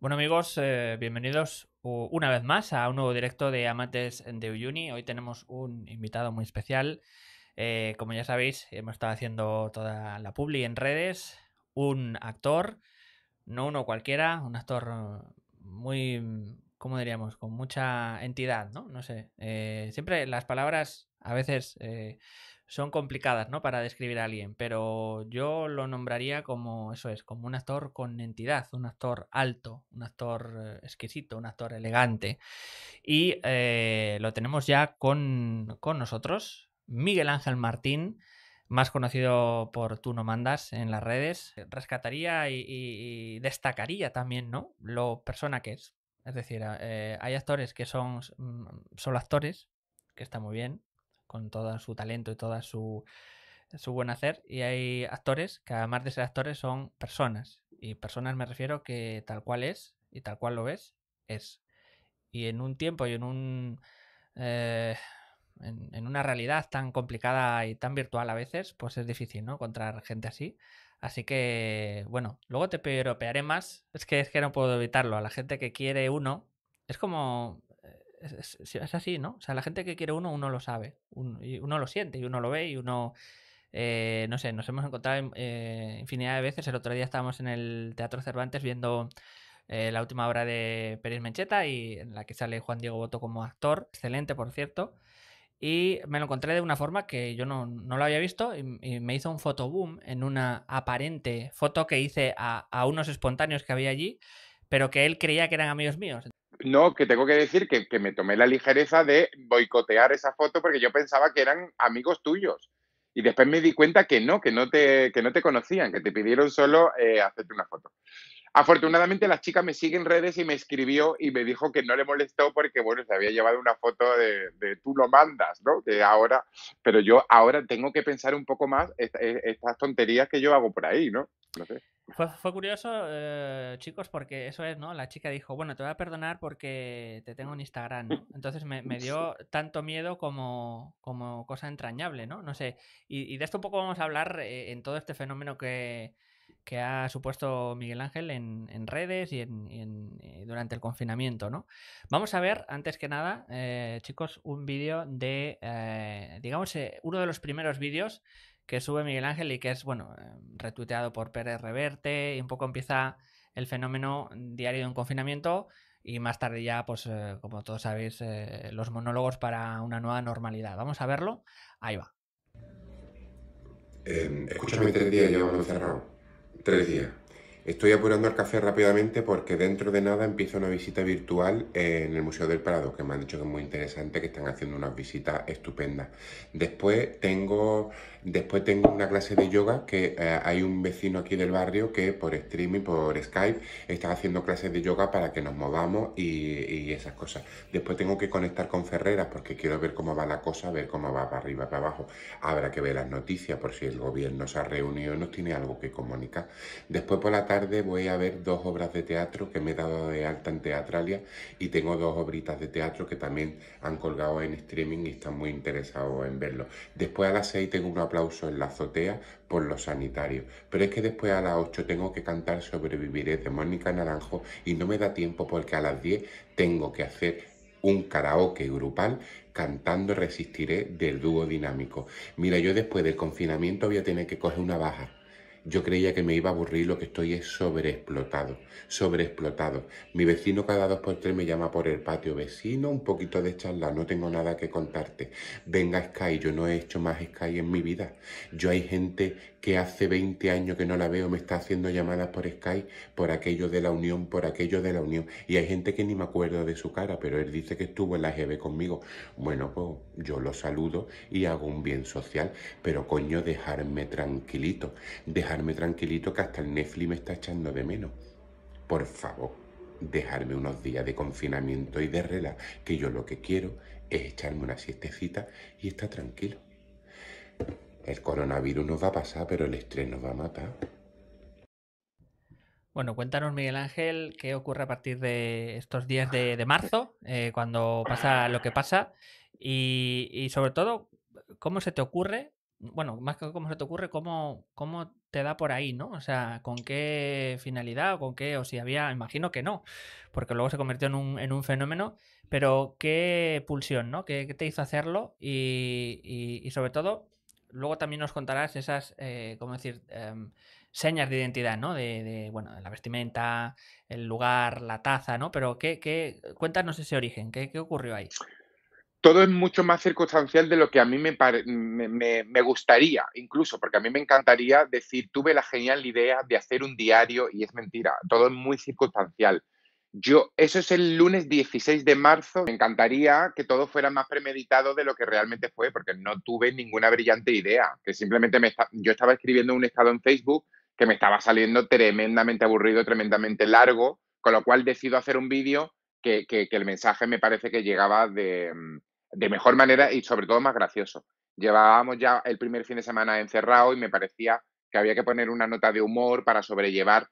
Bueno amigos, bienvenidos una vez más a un nuevo directo de Amantes de Uyuni. Hoy tenemos un invitado muy especial. Como ya sabéis, hemos estado haciendo toda la publi en redes. Un actor, no uno cualquiera, un actor muy, ¿cómo diríamos?, con mucha entidad, ¿no? No sé, siempre las palabras a veces son complicadas, ¿no?, para describir a alguien, pero yo lo nombraría como, eso es, como un actor con entidad, un actor alto, un actor exquisito, un actor elegante. Y lo tenemos ya con nosotros, Miguel Ángel Martín, más conocido por Tú no mandas en las redes. Rescataría y destacaría también, ¿no?, lo persona que es. Es decir, hay actores que son solo actores, que está muy bien, con todo su talento y todo su buen hacer, y hay actores que además de ser actores son personas, y personas me refiero que tal cual es y tal cual lo ves, es. Y en un tiempo y en un en una realidad tan complicada y tan virtual a veces, pues es difícil, ¿no?, encontrar gente así. Así que, bueno, luego te piropearé más, es que no puedo evitarlo. A la gente que quiere uno, es como... Es así, ¿no? O sea, la gente que quiere uno lo sabe, uno lo siente y uno lo ve y uno... no sé, nos hemos encontrado infinidad de veces. El otro día estábamos en el Teatro Cervantes viendo la última obra de Pérez Mencheta, y en la que sale Juan Diego Boto como actor, excelente por cierto, y me lo encontré de una forma que yo no lo había visto, y me hizo un fotoboom en una aparente foto que hice a unos espontáneos que había allí, pero que él creía que eran amigos míos. No, que tengo que decir que me tomé la ligereza de boicotear esa foto porque yo pensaba que eran amigos tuyos. Y después me di cuenta que no te conocían, que te pidieron solo hacerte una foto. Afortunadamente la chica me sigue en redes y me escribió y me dijo que no le molestó porque, bueno, se había llevado una foto de Tú lo mandas, ¿no? De ahora, pero yo ahora tengo que pensar un poco más estas tonterías que yo hago por ahí, ¿no? No sé. Fue curioso, chicos, porque eso es, ¿no? La chica dijo, bueno, te voy a perdonar porque te tengo en Instagram, ¿no? Entonces me dio tanto miedo como cosa entrañable, ¿no? No sé. Y de esto un poco vamos a hablar en todo este fenómeno que ha supuesto Miguel Ángel en redes y durante el confinamiento, ¿no? Vamos a ver, antes que nada, chicos, un vídeo de, digamos, uno de los primeros vídeos que sube Miguel Ángel y que es, bueno, retuiteado por Pérez Reverte, y un poco empieza el fenómeno diario de un confinamiento, y más tarde ya, pues, como todos sabéis, los monólogos para una nueva normalidad. Vamos a verlo. Ahí va. Escúchame, 3 días llevamos encerrado. 3 días. Estoy apurando al café rápidamente porque dentro de nada empieza una visita virtual en el Museo del Prado, que me han dicho que es muy interesante, que están haciendo unas visitas estupendas. Después tengo una clase de yoga, que hay un vecino aquí del barrio que por streaming, por Skype, está haciendo clases de yoga para que nos movamos y esas cosas. Después tengo que conectar con Ferreras porque quiero ver cómo va la cosa, ver cómo va para arriba, para abajo. Habrá que ver las noticias por si el gobierno se ha reunido y nos tiene algo que comunicar. Después por la tarde voy a ver 2 obras de teatro que me he dado de alta en Teatralia, y tengo 2 obritas de teatro que también han colgado en streaming y están muy interesados en verlo. Después a las 6 tengo un aplauso en la azotea por los sanitarios, pero es que después a las 8 tengo que cantar Sobreviviré de Mónica Naranjo y no me da tiempo porque a las 10 tengo que hacer un karaoke grupal cantando Resistiré del dúo dinámico. Mira, yo después del confinamiento voy a tener que coger una baja. Yo creía que me iba a aburrir, lo que estoy es sobreexplotado. Mi vecino cada 2 por 3 me llama por el patio. Vecino, un poquito de charla, no tengo nada que contarte. Venga Sky, yo no he hecho más Sky en mi vida. Yo hay gente que hace 20 años que no la veo, me está haciendo llamadas por Skype, por aquello de la unión, y hay gente que ni me acuerdo de su cara, pero él dice que estuvo en la GB conmigo. Bueno, pues yo lo saludo y hago un bien social, pero coño, dejarme tranquilito que hasta el Netflix me está echando de menos. Por favor, dejarme unos días de confinamiento y de relax, que yo lo que quiero es echarme una siestecita y estar tranquilo. El coronavirus nos va a pasar, pero el estrés nos va a matar. Bueno, cuéntanos, Miguel Ángel, qué ocurre a partir de estos días de marzo, cuando pasa lo que pasa, y sobre todo, ¿cómo se te ocurre bueno, más que cómo se te ocurre, cómo te da por ahí, ¿no? O sea, ¿con qué finalidad o con qué? O si había, imagino que no, porque luego se convirtió en un fenómeno, pero ¿qué pulsión, no? ¿Qué te hizo hacerlo? Y sobre todo, luego también nos contarás esas, ¿cómo decir? Señas de identidad, ¿no? De la vestimenta, el lugar, la taza, ¿no? Pero cuéntanos ese origen, ¿qué ocurrió ahí? Todo es mucho más circunstancial de lo que a mí me gustaría, incluso, porque a mí me encantaría decir, tuve la genial idea de hacer un diario, y es mentira, todo es muy circunstancial. Eso es el lunes 16 de marzo, me encantaría que todo fuera más premeditado de lo que realmente fue, porque no tuve ninguna brillante idea, que simplemente yo estaba escribiendo un estado en Facebook que me estaba saliendo tremendamente aburrido, tremendamente largo, con lo cual decido hacer un vídeo que el mensaje me parece que llegaba de mejor manera y sobre todo más gracioso. Llevábamos ya el primer fin de semana encerrado y me parecía que había que poner una nota de humor para sobrellevar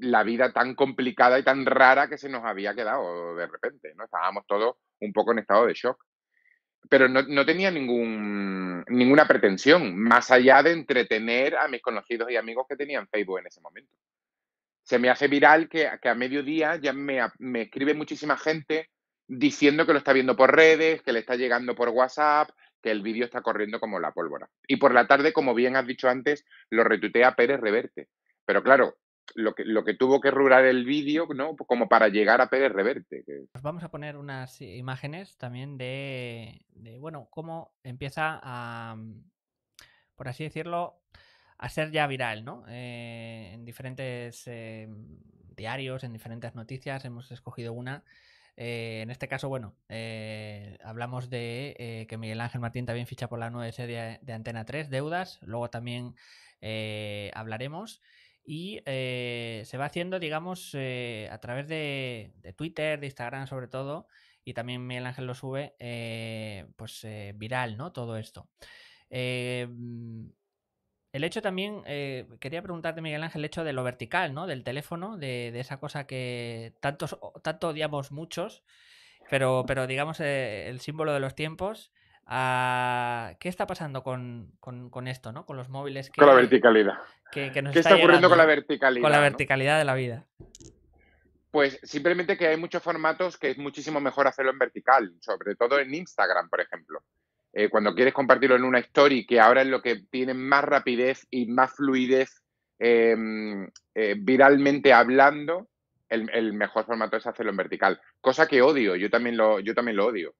la vida tan complicada y tan rara que se nos había quedado de repente, ¿no? Estábamos todos un poco en estado de shock. Pero no tenía ninguna pretensión, más allá de entretener a mis conocidos y amigos que tenían Facebook en ese momento. Se me hace viral que a mediodía ya me escribe muchísima gente diciendo que lo está viendo por redes, que le está llegando por WhatsApp, que el vídeo está corriendo como la pólvora. Y por la tarde, como bien has dicho antes, lo retuitea Pérez Reverte. Pero claro, lo que tuvo que rular el vídeo, ¿no? Como para llegar a Pérez Reverte. Vamos a poner unas imágenes también de cómo empieza a, por así decirlo, a ser ya viral, ¿no? En diferentes diarios, en diferentes noticias, hemos escogido una. En este caso, hablamos de que Miguel Ángel Martín también ficha por la nueva serie de Antena 3, Deudas. Luego también hablaremos. Y se va haciendo, digamos, a través de Twitter, de Instagram sobre todo, y también Miguel Ángel lo sube, viral, ¿no? Todo esto. El hecho también, quería preguntarte, Miguel Ángel, el hecho de lo vertical, ¿no? Del teléfono, de esa cosa que tanto odiamos muchos, pero digamos el símbolo de los tiempos. ¿Qué está pasando con esto, ¿no? Con los móviles. Con la verticalidad. Que nos ¿Qué está ocurriendo llegando, con la verticalidad? Con la verticalidad, ¿no? De la vida. Pues simplemente que hay muchos formatos que es muchísimo mejor hacerlo en vertical, sobre todo en Instagram, por ejemplo. Cuando quieres compartirlo en una story, que ahora es lo que tiene más rapidez y más fluidez viralmente hablando, el mejor formato es hacerlo en vertical. Cosa que odio, yo también lo odio.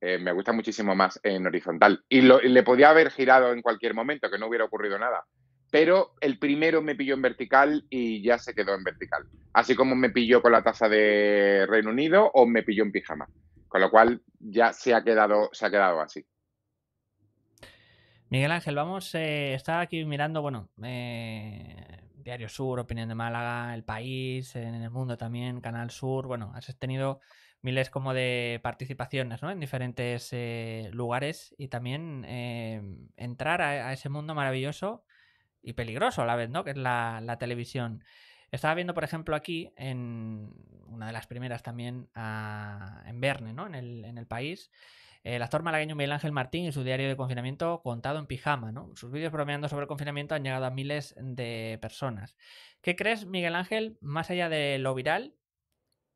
Me gusta muchísimo más en horizontal. Y le podía haber girado en cualquier momento, que no hubiera ocurrido nada. Pero el primero me pilló en vertical y ya se quedó en vertical. Así como me pilló con la taza de Reino Unido o me pilló en pijama. Con lo cual ya se ha quedado así. Miguel Ángel, vamos, estaba aquí mirando, Diario Sur, Opinión de Málaga, El País, en El Mundo también, Canal Sur, has tenido miles como de participaciones, ¿no? En diferentes lugares y también entrar a ese mundo maravilloso y peligroso a la vez, ¿no? Que es la televisión. Estaba viendo, por ejemplo, aquí, en una de las primeras también, en Verne, ¿no? En el País. El actor malagueño Miguel Ángel Martín y su diario de confinamiento contado en pijama, ¿no? Sus vídeos bromeando sobre el confinamiento han llegado a miles de personas. ¿Qué crees, Miguel Ángel, más allá de lo viral,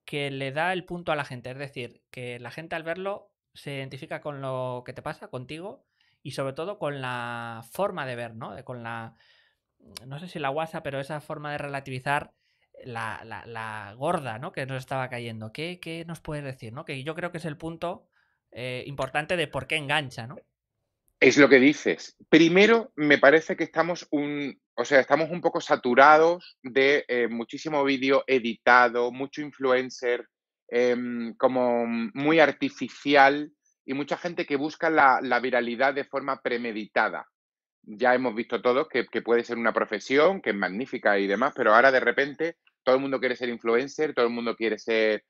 que le da el punto a la gente? Es decir, que la gente al verlo se identifica con lo que te pasa, contigo, y sobre todo con la forma de ver, ¿no? Con la, no sé si la guasa, pero esa forma de relativizar la gorda, ¿no? Que nos estaba cayendo. ¿Qué nos puedes decir, ¿no? Que yo creo que es el punto importante de por qué engancha, ¿no? Es lo que dices. Primero, me parece que estamos un poco saturados de muchísimo vídeo editado, mucho influencer, como muy artificial y mucha gente que busca la viralidad de forma premeditada. Ya hemos visto todos que puede ser una profesión, que es magnífica y demás, pero ahora de repente todo el mundo quiere ser influencer, todo el mundo quiere ser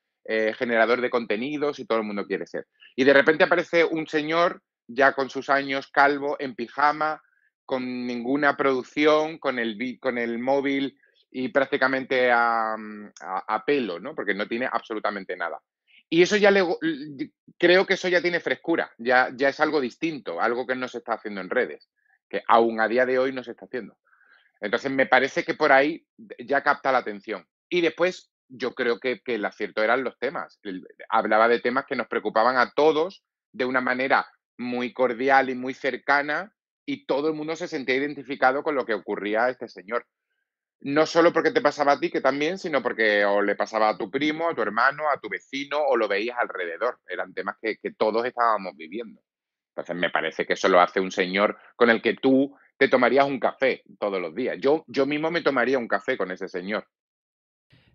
generador de contenidos y todo el mundo quiere ser. Y de repente aparece un señor ya con sus años, calvo, en pijama, con ninguna producción, con el móvil y prácticamente a pelo, ¿no? Porque no tiene absolutamente nada. Y eso creo que eso ya tiene frescura, ya es algo distinto, algo que no se está haciendo en redes. que aún a día de hoy no se está haciendo. Entonces me parece que por ahí ya capta la atención. Y después yo creo que el acierto eran los temas. Hablaba de temas que nos preocupaban a todos de una manera muy cordial y muy cercana, y todo el mundo se sentía identificado con lo que ocurría a este señor. No solo porque te pasaba a ti, que también, sino porque o le pasaba a tu primo, a tu hermano, a tu vecino, o lo veías alrededor. Eran temas que todos estábamos viviendo. Entonces me parece que eso lo hace un señor con el que tú te tomarías un café todos los días. Yo mismo me tomaría un café con ese señor.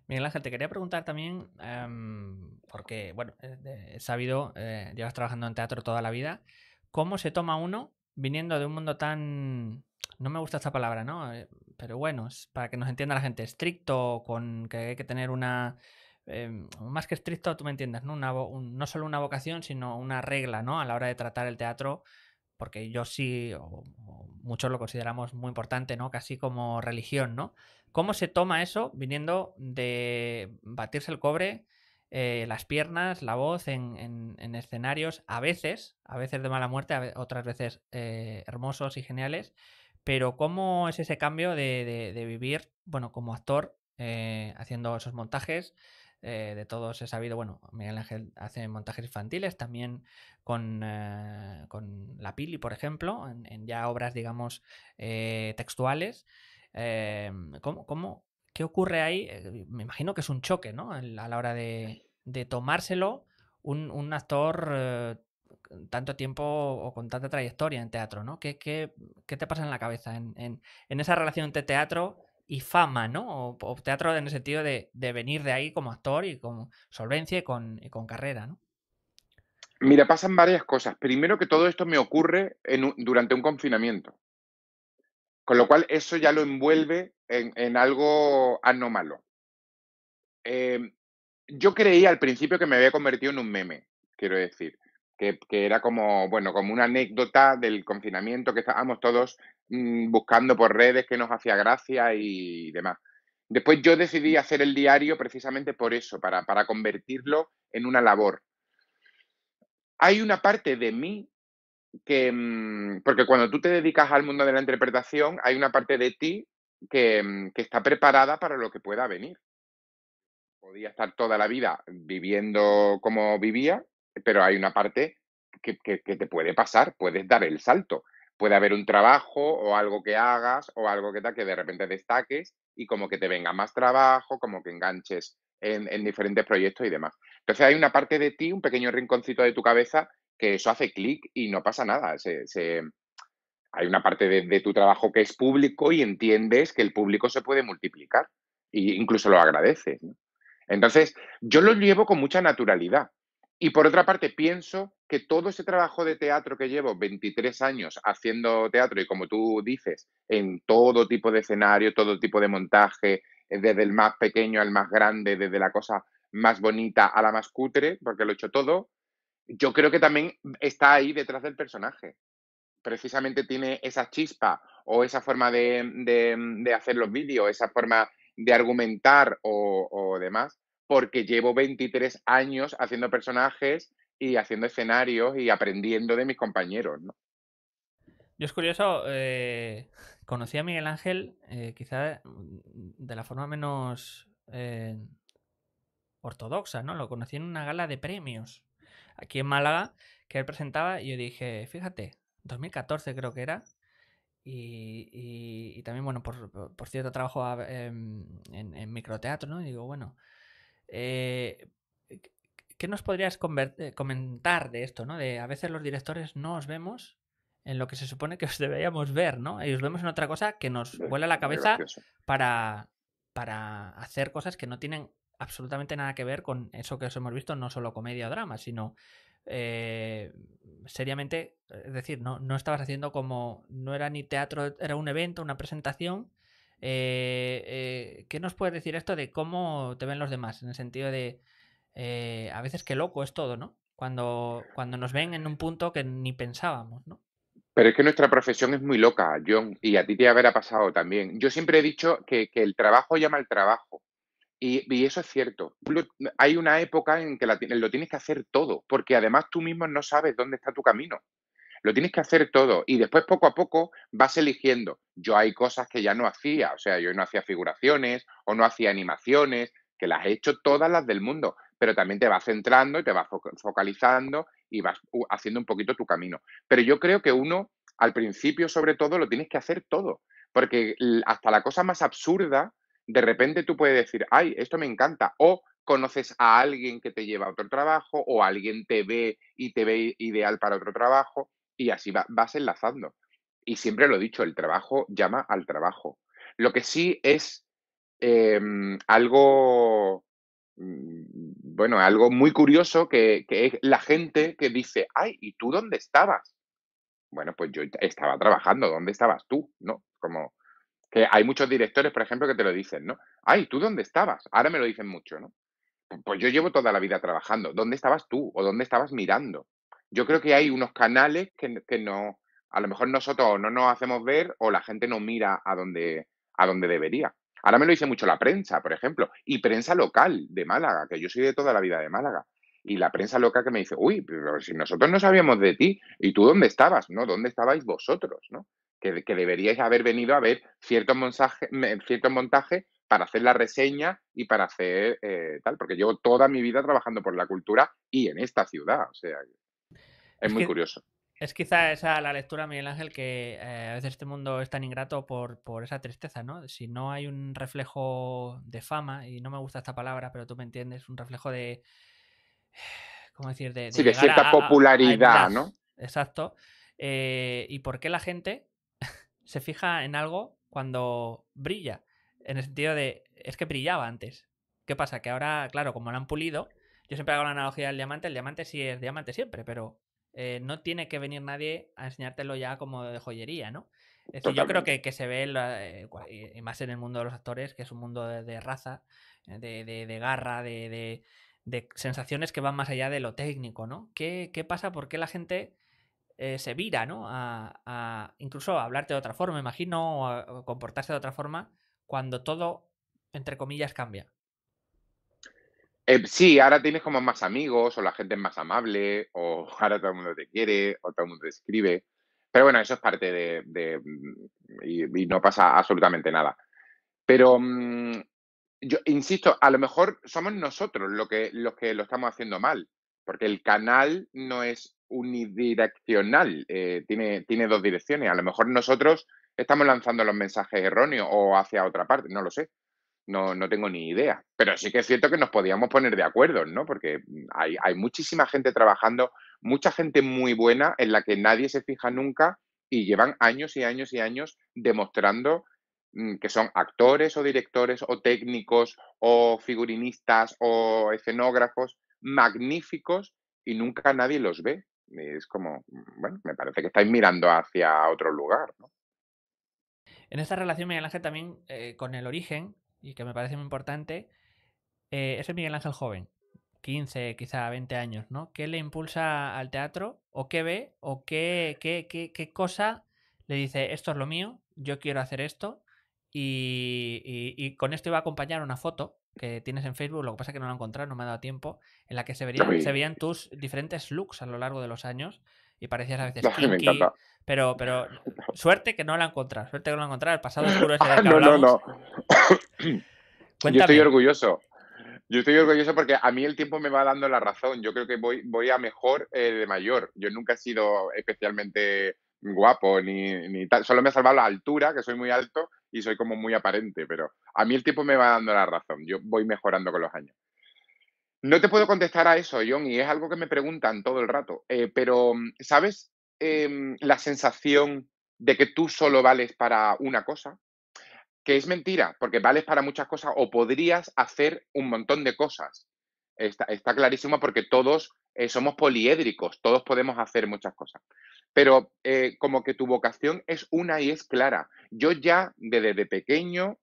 Miguel Ángel, te quería preguntar también, porque, bueno, he sabido, llevas trabajando en teatro toda la vida, ¿cómo se toma uno viniendo de un mundo tan... No me gusta esta palabra, ¿no? Pero bueno, para que nos entienda la gente, estricto, con que hay que tener una... más que estricto, tú me entiendes, ¿no? No solo una vocación, sino una regla, ¿no? A la hora de tratar el teatro, porque yo sí, o muchos lo consideramos muy importante, ¿no? Casi como religión, ¿no? ¿Cómo se toma eso viniendo de batirse el cobre, las piernas, la voz en escenarios, a veces de mala muerte, otras veces hermosos y geniales? Pero ¿cómo es ese cambio de vivir, bueno, como actor, haciendo esos montajes? De todos he sabido, bueno, Miguel Ángel hace montajes infantiles, también con La Pili, por ejemplo, en ya obras, digamos, textuales. ¿Qué ocurre ahí? Me imagino que es un choque, ¿no? A la hora de tomárselo un actor... tanto tiempo o con tanta trayectoria en teatro, ¿no? ¿Qué te pasa en la cabeza en esa relación entre teatro y fama, ¿no? O teatro en el sentido de venir de ahí como actor y con solvencia y con carrera, ¿no? Mira, pasan varias cosas. Primero, que todo esto me ocurre durante un confinamiento. Con lo cual eso ya lo envuelve en algo anómalo. Yo creía al principio que me había convertido en un meme, quiero decir. Que era como, bueno, como una anécdota del confinamiento que estábamos todos buscando por redes que nos hacía gracia y demás. Después yo decidí hacer el diario precisamente por eso, para convertirlo en una labor. Hay una parte de mí que... porque cuando tú te dedicas al mundo de la interpretación, hay una parte de ti que está preparada para lo que pueda venir. Podía estar toda la vida viviendo como vivía, pero hay una parte que te puede pasar, puedes dar el salto. Puede haber un trabajo o algo que hagas o algo que de repente destaques y como que te venga más trabajo, como que enganches en diferentes proyectos y demás. Entonces hay una parte de ti, un pequeño rinconcito de tu cabeza, que eso hace clic y no pasa nada. Hay una parte de tu trabajo que es público y entiendes que el público se puede multiplicar e incluso lo agradeces, ¿no? Entonces yo lo llevo con mucha naturalidad. Y por otra parte, pienso que todo ese trabajo de teatro que llevo 23 años haciendo teatro, y como tú dices, en todo tipo de escenario, todo tipo de montaje, desde el más pequeño al más grande, desde la cosa más bonita a la más cutre, porque lo he hecho todo, yo creo que también está ahí detrás del personaje. Precisamente tiene esa chispa o esa forma de hacer los vídeos, esa forma de argumentar o demás, porque llevo 23 años haciendo personajes y haciendo escenarios y aprendiendo de mis compañeros, ¿no? Yo es curioso, conocí a Miguel Ángel quizá de la forma menos ortodoxa, ¿no? Lo conocí en una gala de premios aquí en Málaga que él presentaba y yo dije, fíjate, 2014 creo que era. Y también, bueno, por cierto, trabajo en microteatro, ¿no? Y digo, bueno... ¿qué nos podrías comentar de esto, ¿no? De a veces los directores no os vemos en lo que se supone que os deberíamos ver, ¿no? Y os vemos en otra cosa que nos vuela la cabeza para hacer cosas que no tienen absolutamente nada que ver con eso que os hemos visto, no solo comedia o drama, sino seriamente, es decir, no estabas haciendo como, no era ni teatro, era un evento, una presentación. ¿Qué nos puedes decir esto de cómo te ven los demás? En el sentido de a veces qué loco es todo, ¿no? Cuando nos ven en un punto que ni pensábamos, ¿no? Pero es que nuestra profesión es muy loca, John, y a ti te habrá pasado también. Yo siempre he dicho que el trabajo llama al trabajo, y eso es cierto. Hay una época en que lo tienes que hacer todo, porque además tú mismo no sabes dónde está tu camino. Lo tienes que hacer todo y después poco a poco vas eligiendo. Yo hay cosas que ya no hacía, o sea, yo no hacía figuraciones o no hacía animaciones, que las he hecho todas las del mundo, pero también te vas centrando y te vas focalizando y vas haciendo un poquito tu camino. Pero yo creo que uno, al principio sobre todo, lo tienes que hacer todo, porque hasta la cosa más absurda, de repente tú puedes decir, ay, esto me encanta, o conoces a alguien que te lleva a otro trabajo, o alguien te ve ideal para otro trabajo, y así vas enlazando. Y siempre lo he dicho, el trabajo llama al trabajo. Lo que sí es algo, bueno, algo muy curioso, que es la gente que dice, ay, ¿y tú dónde estabas? Bueno, pues yo estaba trabajando, ¿dónde estabas tú? ¿No? Como que hay muchos directores, por ejemplo, que te lo dicen, ¿no? Ay, ¿tú dónde estabas? Ahora me lo dicen mucho, ¿no? Pues yo llevo toda la vida trabajando. ¿Dónde estabas tú? ¿O dónde estabas mirando? Yo creo que hay unos canales que no, a lo mejor nosotros no nos hacemos ver o la gente no mira a donde debería. Ahora me lo dice mucho la prensa, por ejemplo, y prensa local de Málaga, que yo soy de toda la vida de Málaga. Y la prensa local que me dice, uy, pero si nosotros no sabíamos de ti, ¿y tú dónde estabas? ¿No? ¿Dónde estabais vosotros? ¿No? Que deberíais haber venido a ver ciertos montajes para hacer la reseña y para hacer tal, porque llevo toda mi vida trabajando por la cultura y en esta ciudad, o sea, es muy curioso. Es quizá esa la lectura, Miguel Ángel, que a veces este mundo es tan ingrato por esa tristeza, ¿no? Si no hay un reflejo de fama, y no me gusta esta palabra, pero tú me entiendes, un reflejo de... ¿Cómo decir? Sí, de cierta popularidad, ¿no? Exacto. ¿Y por qué la gente se fija en algo cuando brilla? En el sentido de, es que brillaba antes. ¿Qué pasa? Que ahora, claro, como lo han pulido, yo siempre hago la analogía del diamante, el diamante sí es diamante siempre, pero no tiene que venir nadie a enseñártelo ya como de joyería, ¿no? Es decir, yo creo que se ve, y más en el mundo de los actores, que es un mundo de raza, de garra, de sensaciones que van más allá de lo técnico, ¿no? ¿Qué pasa? ¿Por qué la gente se vira, ¿no? A incluso a hablarte de otra forma, imagino, o a comportarse de otra forma, cuando todo, entre comillas, cambia. Sí, ahora tienes como más amigos, o la gente es más amable, o ahora todo el mundo te quiere, o todo el mundo te escribe. Pero bueno, eso es parte y no pasa absolutamente nada. Pero... yo insisto, a lo mejor somos nosotros los que lo estamos haciendo mal, porque el canal no es unidireccional, tiene dos direcciones. A lo mejor nosotros estamos lanzando los mensajes erróneos o hacia otra parte, no lo sé, no tengo ni idea. Pero sí que es cierto que nos podíamos poner de acuerdo, ¿no? Porque hay muchísima gente trabajando, mucha gente muy buena en la que nadie se fija nunca y llevan años y años y años demostrando que son actores o directores o técnicos o figurinistas o escenógrafos magníficos y nunca nadie los ve. Es como, bueno, me parece que estáis mirando hacia otro lugar, ¿no? En esta relación, Miguel Ángel, también con el origen, y que me parece muy importante, es el Miguel Ángel joven, 15, quizá 20 años, ¿no? ¿Qué le impulsa al teatro? ¿O qué ve? ¿O qué cosa le dice, esto es lo mío, yo quiero hacer esto? Y con esto iba a acompañar una foto que tienes en Facebook, lo que pasa es que no la he encontrado, no me ha dado tiempo, en la que se veían tus diferentes looks a lo largo de los años y parecías a veces kinky, pero suerte que no la he encontrado, el pasado oscuro ese del que hablamos. No. Cuéntame. Yo estoy orgulloso porque a mí el tiempo me va dando la razón. Yo creo que voy a mejor de mayor. Yo nunca he sido especialmente guapo ni tal, solo me ha salvado la altura, que soy muy alto y soy como muy aparente, pero a mí el tiempo me va dando la razón, yo voy mejorando con los años. No te puedo contestar a eso, John, y es algo que me preguntan todo el rato, pero ¿sabes la sensación de que tú solo vales para una cosa? Que es mentira, porque vales para muchas cosas o podrías hacer un montón de cosas. Está clarísimo, porque todos somos poliédricos, todos podemos hacer muchas cosas. Pero como que tu vocación es una y es clara. Yo ya desde pequeño,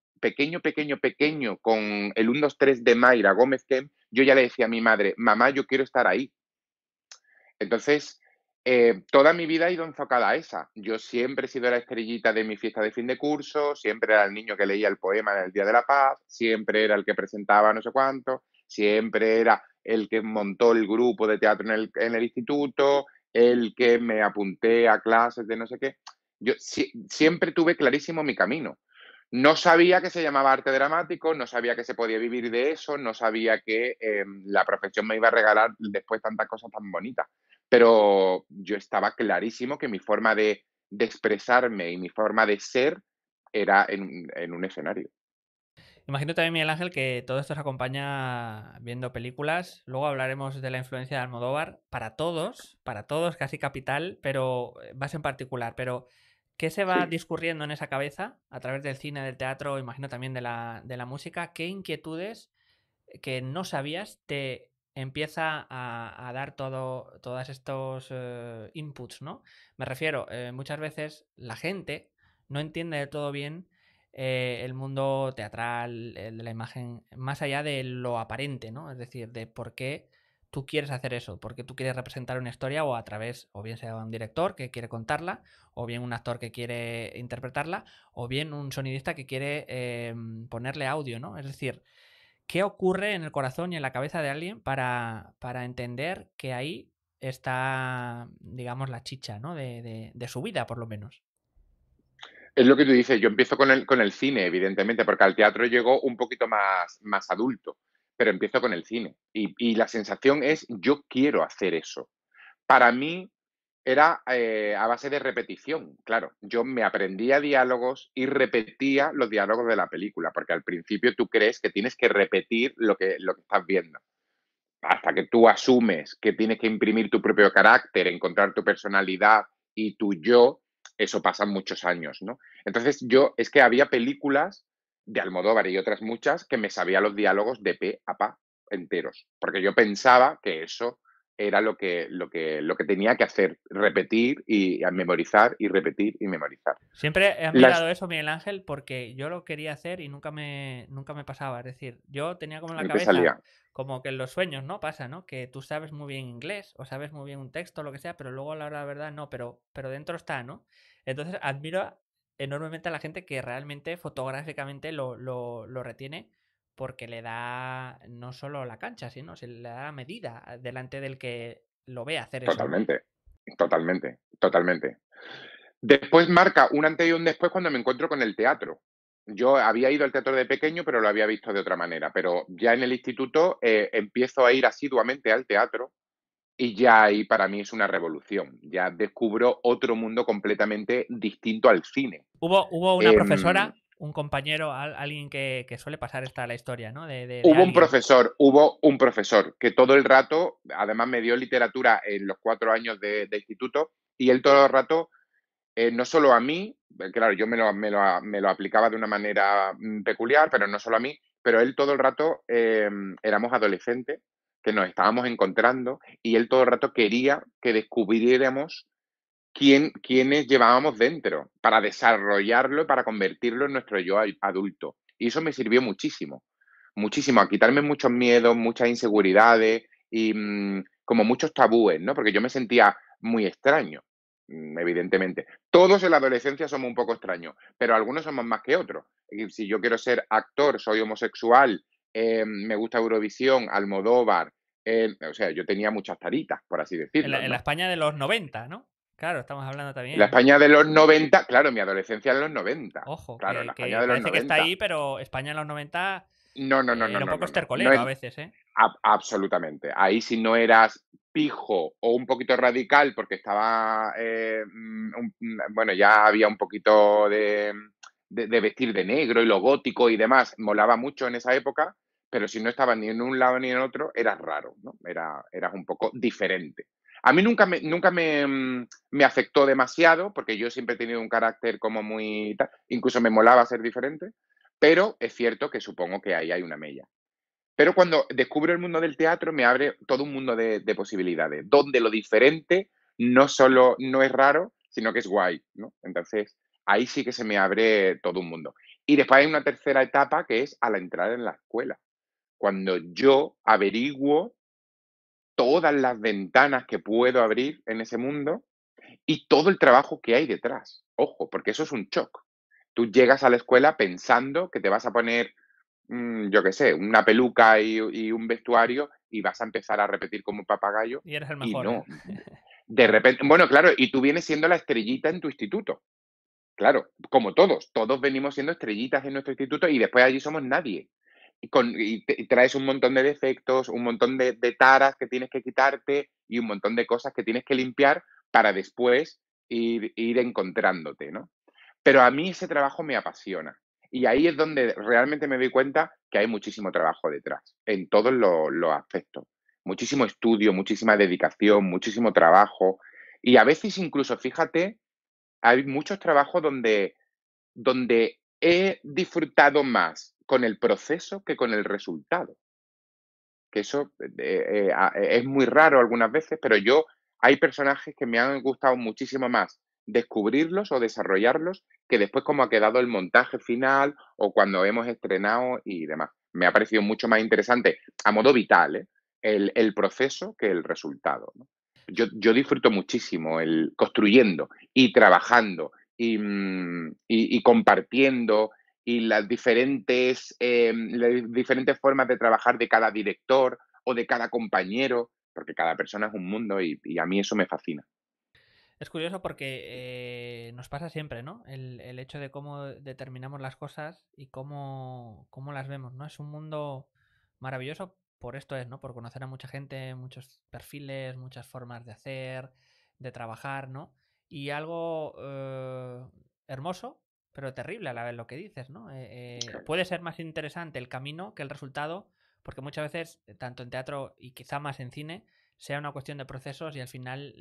con el 1, 2, 3 de Mayra Gómez Kemp, yo ya le decía a mi madre, mamá, yo quiero estar ahí. Entonces, toda mi vida he ido enfocada a esa. Yo siempre he sido la estrellita de mi fiesta de fin de curso, siempre era el niño que leía el poema en el Día de la Paz, siempre era el que presentaba no sé cuánto, siempre era el que montó el grupo de teatro en el instituto, el que me apunté a clases de no sé qué. Yo siempre tuve clarísimo mi camino. No sabía que se llamaba arte dramático, no sabía que se podía vivir de eso, no sabía que la profesión me iba a regalar después tantas cosas tan bonitas. Pero yo estaba clarísimo que mi forma de expresarme y mi forma de ser era en un escenario. Imagino también, Miguel Ángel, que todo esto se acompaña viendo películas. Luego hablaremos de la influencia de Almodóvar para todos, casi capital, pero vas en particular. Pero, ¿qué se va discurriendo en esa cabeza a través del cine, del teatro, imagino también de la música? ¿Qué inquietudes que no sabías te empieza a dar todos estos inputs, ¿no? Me refiero, muchas veces la gente no entiende del todo bien el mundo teatral, el de la imagen, más allá de lo aparente, ¿no? Es decir, de por qué tú quieres hacer eso, por qué tú quieres representar una historia o a través, o bien sea un director que quiere contarla, o bien un actor que quiere interpretarla, o bien un sonidista que quiere ponerle audio, ¿no? Es decir, ¿qué ocurre en el corazón y en la cabeza de alguien para entender que ahí está, digamos, la chicha, ¿no? de su vida, por lo menos? Es lo que tú dices, yo empiezo con el cine, evidentemente, porque al teatro llego un poquito más adulto, pero empiezo con el cine. Y la sensación es, yo quiero hacer eso. Para mí era a base de repetición, claro. Yo me aprendía diálogos y repetía los diálogos de la película, porque al principio tú crees que tienes que repetir lo que estás viendo. Hasta que tú asumes que tienes que imprimir tu propio carácter, encontrar tu personalidad y tu yo, eso pasa muchos años, ¿no? Entonces yo, es que había películas de Almodóvar y otras muchas que me sabía los diálogos de pe a pa enteros, porque yo pensaba que eso era lo que tenía que hacer, repetir y memorizar y repetir y memorizar. Siempre he mirado eso, Miguel Ángel, porque yo lo quería hacer y nunca me pasaba. Es decir, yo tenía como en la cabeza, salía como que en los sueños, ¿no? Pasa, ¿no? Que tú sabes muy bien inglés o sabes muy bien un texto, lo que sea, pero luego a la hora de la verdad no, pero dentro está, ¿no? Entonces admiro enormemente a la gente que realmente fotográficamente lo retiene, porque le da no solo la cancha, sino se le da medida delante del que lo ve hacer eso. Totalmente. Después marca un antes y un después cuando me encuentro con el teatro. Yo había ido al teatro de pequeño, pero lo había visto de otra manera. Pero ya en el instituto empiezo a ir asiduamente al teatro y ya ahí para mí es una revolución. Ya descubro otro mundo completamente distinto al cine. Hubo una profesora, un compañero, alguien que suele pasar la historia, ¿no? Hubo un profesor que todo el rato, además me dio literatura en los 4 años de instituto, y él todo el rato, no solo a mí, claro, yo me lo aplicaba de una manera peculiar, pero no solo a mí, pero él todo el rato, éramos adolescentes, que nos estábamos encontrando, y él todo el rato quería que descubriéramos quiénes llevábamos dentro para desarrollarlo, para convertirlo en nuestro yo adulto. Y eso me sirvió muchísimo, a quitarme muchos miedos, muchas inseguridades y como muchos tabúes, ¿no? Porque yo me sentía muy extraño, evidentemente. Todos en la adolescencia somos un poco extraños, pero algunos somos más que otros. Si yo quiero ser actor, soy homosexual, me gusta Eurovisión, Almodóvar, o sea, yo tenía muchas taritas, por así decirlo. En la España de los 90, ¿no? Claro, estamos hablando también. La España de los 90, claro, mi adolescencia de los 90. Ojo, claro, la España de los 90. Parece que está ahí, pero España de los 90... No, era un poco estercolero a veces, ¿eh? Absolutamente. Ahí si no eras pijo o un poquito radical, porque estaba... bueno, ya había un poquito de vestir de negro y lo gótico y demás. Molaba mucho en esa época, pero si no estabas ni en un lado ni en otro, eras raro, ¿no? Eras un poco diferente. A mí nunca me afectó demasiado, porque yo siempre he tenido un carácter como muy... Incluso me molaba ser diferente, pero es cierto que supongo que ahí hay una mella. Pero cuando descubro el mundo del teatro me abre todo un mundo de posibilidades, donde lo diferente no solo no es raro, sino que es guay, ¿no? Entonces ahí sí que se me abre todo un mundo. Y después hay una tercera etapa que es a la entrada en la escuela, cuando yo averiguo todas las ventanas que puedo abrir en ese mundo y todo el trabajo que hay detrás. Ojo, porque eso es un shock. Tú llegas a la escuela pensando que te vas a poner, yo qué sé, una peluca y un vestuario y vas a empezar a repetir como un papagayo. Y eres el mejor. Y no. De repente, bueno, claro, y tú vienes siendo la estrellita en tu instituto. Claro, como todos venimos siendo estrellitas en nuestro instituto y después allí somos nadie. Y traes un montón de defectos, un montón de taras que tienes que quitarte y un montón de cosas que tienes que limpiar para después ir encontrándote, ¿no? Pero a mí ese trabajo me apasiona y ahí es donde realmente me doy cuenta que hay muchísimo trabajo detrás, en todos los aspectos. Muchísimo estudio, muchísima dedicación, muchísimo trabajo y a veces incluso, fíjate, hay muchos trabajos donde he disfrutado más con el proceso que con el resultado. Que eso es muy raro algunas veces, pero hay personajes que me han gustado muchísimo más descubrirlos o desarrollarlos que después cómo ha quedado el montaje final o cuando hemos estrenado y demás. Me ha parecido mucho más interesante, a modo vital, el proceso que el resultado, ¿no? Yo disfruto muchísimo el construyendo y trabajando y compartiendo y las diferentes formas de trabajar de cada director o de cada compañero, porque cada persona es un mundo y a mí eso me fascina. Es curioso porque nos pasa siempre, ¿no? El hecho de cómo determinamos las cosas y cómo las vemos, ¿no? Es un mundo maravilloso. Por esto es, ¿no? Por conocer a mucha gente, muchos perfiles, muchas formas de hacer, de trabajar, ¿no? Y algo hermoso, pero terrible a la vez lo que dices, ¿no? Puede ser más interesante el camino que el resultado, porque muchas veces, tanto en teatro y quizá más en cine, sea una cuestión de procesos y al final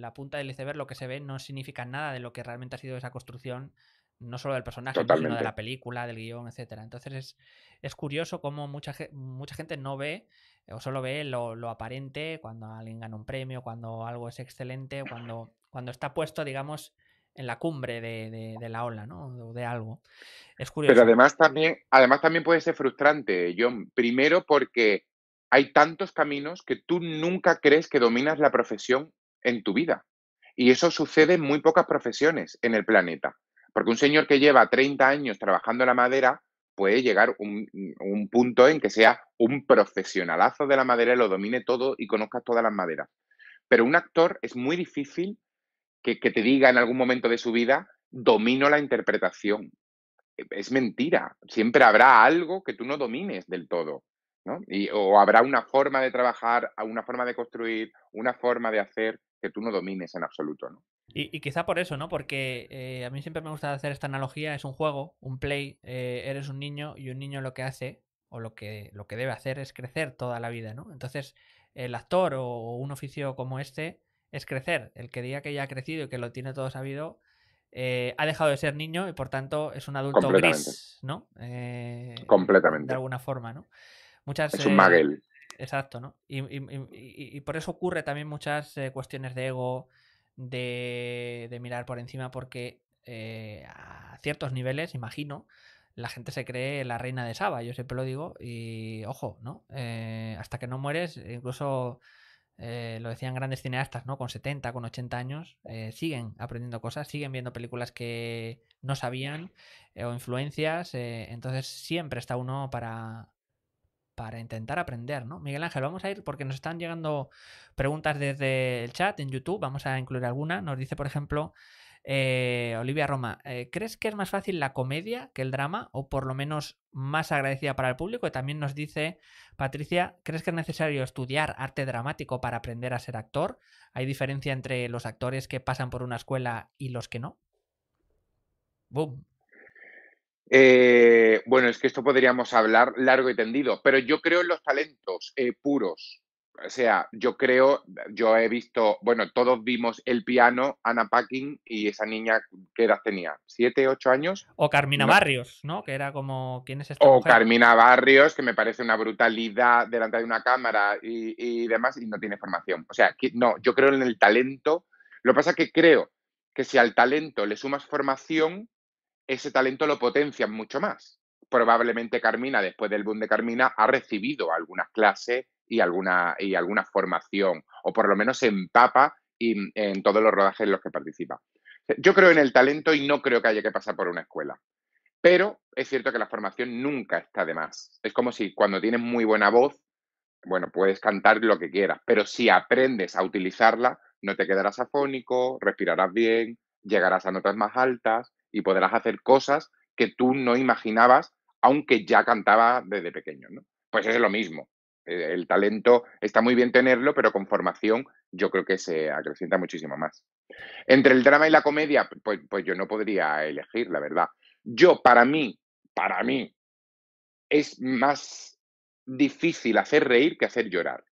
la punta del iceberg, lo que se ve, no significa nada de lo que realmente ha sido esa construcción, no solo del personaje, totalmente, sino de la película, del guión, etcétera. Entonces es curioso cómo mucha gente no ve o solo ve lo aparente cuando alguien gana un premio, cuando algo es excelente, cuando está puesto, digamos, en la cumbre de la ola, ¿no? De algo. Es curioso. Pero además también puede ser frustrante, John. Primero porque hay tantos caminos que tú nunca crees que dominas la profesión en tu vida. Y eso sucede en muy pocas profesiones en el planeta. Porque un señor que lleva 30 años trabajando la madera puede llegar un punto en que sea un profesionalazo de la madera y lo domine todo y conozca todas las maderas. Pero un actor es muy difícil que te diga en algún momento de su vida, domino la interpretación. Es mentira. Siempre habrá algo que tú no domines del todo, ¿no? O habrá una forma de trabajar, una forma de construir, una forma de hacer que tú no domines en absoluto, ¿no? Y quizá por eso, ¿no? Porque a mí siempre me gusta hacer esta analogía, es un juego, un play, eres un niño y un niño lo que hace o lo que debe hacer es crecer toda la vida, ¿no? Entonces el actor o un oficio como este es crecer, el que diga que ya ha crecido y que lo tiene todo sabido ha dejado de ser niño y por tanto es un adulto gris, ¿no? Completamente. De alguna forma, ¿no? Es un maguel. Exacto, ¿no? Y por eso ocurre también muchas cuestiones de ego, de mirar por encima porque a ciertos niveles, imagino, la gente se cree la reina de Saba, yo siempre lo digo, y ojo, ¿no? Hasta que no mueres, incluso lo decían grandes cineastas, ¿no? Con 70, con 80 años, siguen aprendiendo cosas, siguen viendo películas que no sabían o influencias, entonces siempre está uno para intentar aprender, ¿no? Miguel Ángel, vamos a ir porque nos están llegando preguntas desde el chat en YouTube, vamos a incluir alguna. Nos dice, por ejemplo, Olivia Roma, ¿crees que es más fácil la comedia que el drama o por lo menos más agradecida para el público? Y también nos dice Patricia, ¿crees que es necesario estudiar arte dramático para aprender a ser actor? ¿Hay diferencia entre los actores que pasan por una escuela y los que no? ¡Boom! Bueno, es que esto podríamos hablar largo y tendido, pero yo creo en los talentos puros. O sea, yo he visto, bueno, todos vimos El Piano, Ana Paquin y esa niña, ¿qué edad tenía? ¿7, 8 años? O Carmina Barrios, ¿no? Que era como, ¿quién es esta mujer? Carmina Barrios, que me parece una brutalidad delante de una cámara y demás, y no tiene formación. O sea, no, yo creo en el talento. Lo que pasa es que creo que si al talento le sumas formación, ese talento lo potencian mucho más. Probablemente Carmina, después del boom de Carmina, ha recibido algunas clases y alguna formación, o por lo menos se empapa en todos los rodajes en los que participa. Yo creo en el talento y no creo que haya que pasar por una escuela. Pero es cierto que la formación nunca está de más. Es como si cuando tienes muy buena voz, bueno, puedes cantar lo que quieras, pero si aprendes a utilizarla, no te quedarás afónico, respirarás bien, llegarás a notas más altas y podrás hacer cosas que tú no imaginabas, aunque ya cantaba desde pequeño, ¿no? Pues es lo mismo. El talento está muy bien tenerlo, pero con formación yo creo que se acrecienta muchísimo más. Entre el drama y la comedia, pues yo no podría elegir, la verdad. Yo, para mí, es más difícil hacer reír que hacer llorar.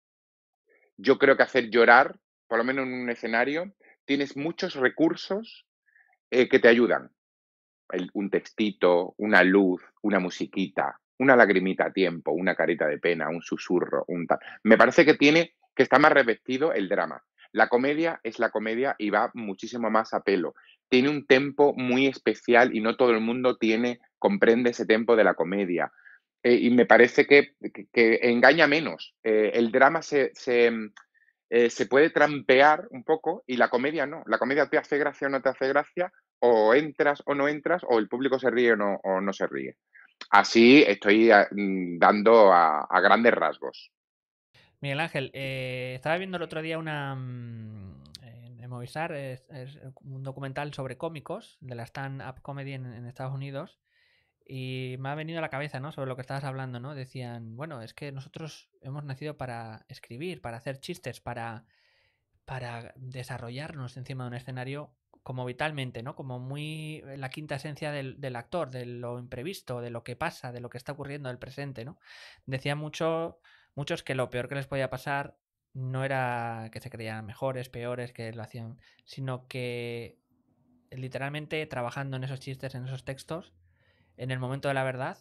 Yo creo que hacer llorar, por lo menos en un escenario, tienes muchos recursos que te ayudan. Un textito, una luz, una musiquita, una lagrimita a tiempo, una carita de pena, un susurro, un tal. Me parece que está más revestido el drama. La comedia es la comedia y va muchísimo más a pelo. Tiene un tempo muy especial y no todo el mundo comprende ese tempo de la comedia. Y me parece que engaña menos. El drama se puede trampear un poco y la comedia no. La comedia te hace gracia o no te hace gracia, o entras o no entras, o el público se ríe o no se ríe. Así estoy dando a grandes rasgos. Miguel Ángel, estaba viendo el otro día en Movistar, un documental sobre cómicos de la stand-up comedy en Estados Unidos, y me ha venido a la cabeza, ¿no?, sobre lo que estabas hablando, ¿no? Decían, bueno, es que nosotros hemos nacido para escribir, para hacer chistes, para desarrollarnos encima de un escenario como vitalmente, ¿no? Como muy la quinta esencia del actor, de lo imprevisto, de lo que pasa, de lo que está ocurriendo del presente, ¿no? Decían muchos que lo peor que les podía pasar no era que se creían mejores, peores, que lo hacían, sino que literalmente trabajando en esos chistes, en esos textos, en el momento de la verdad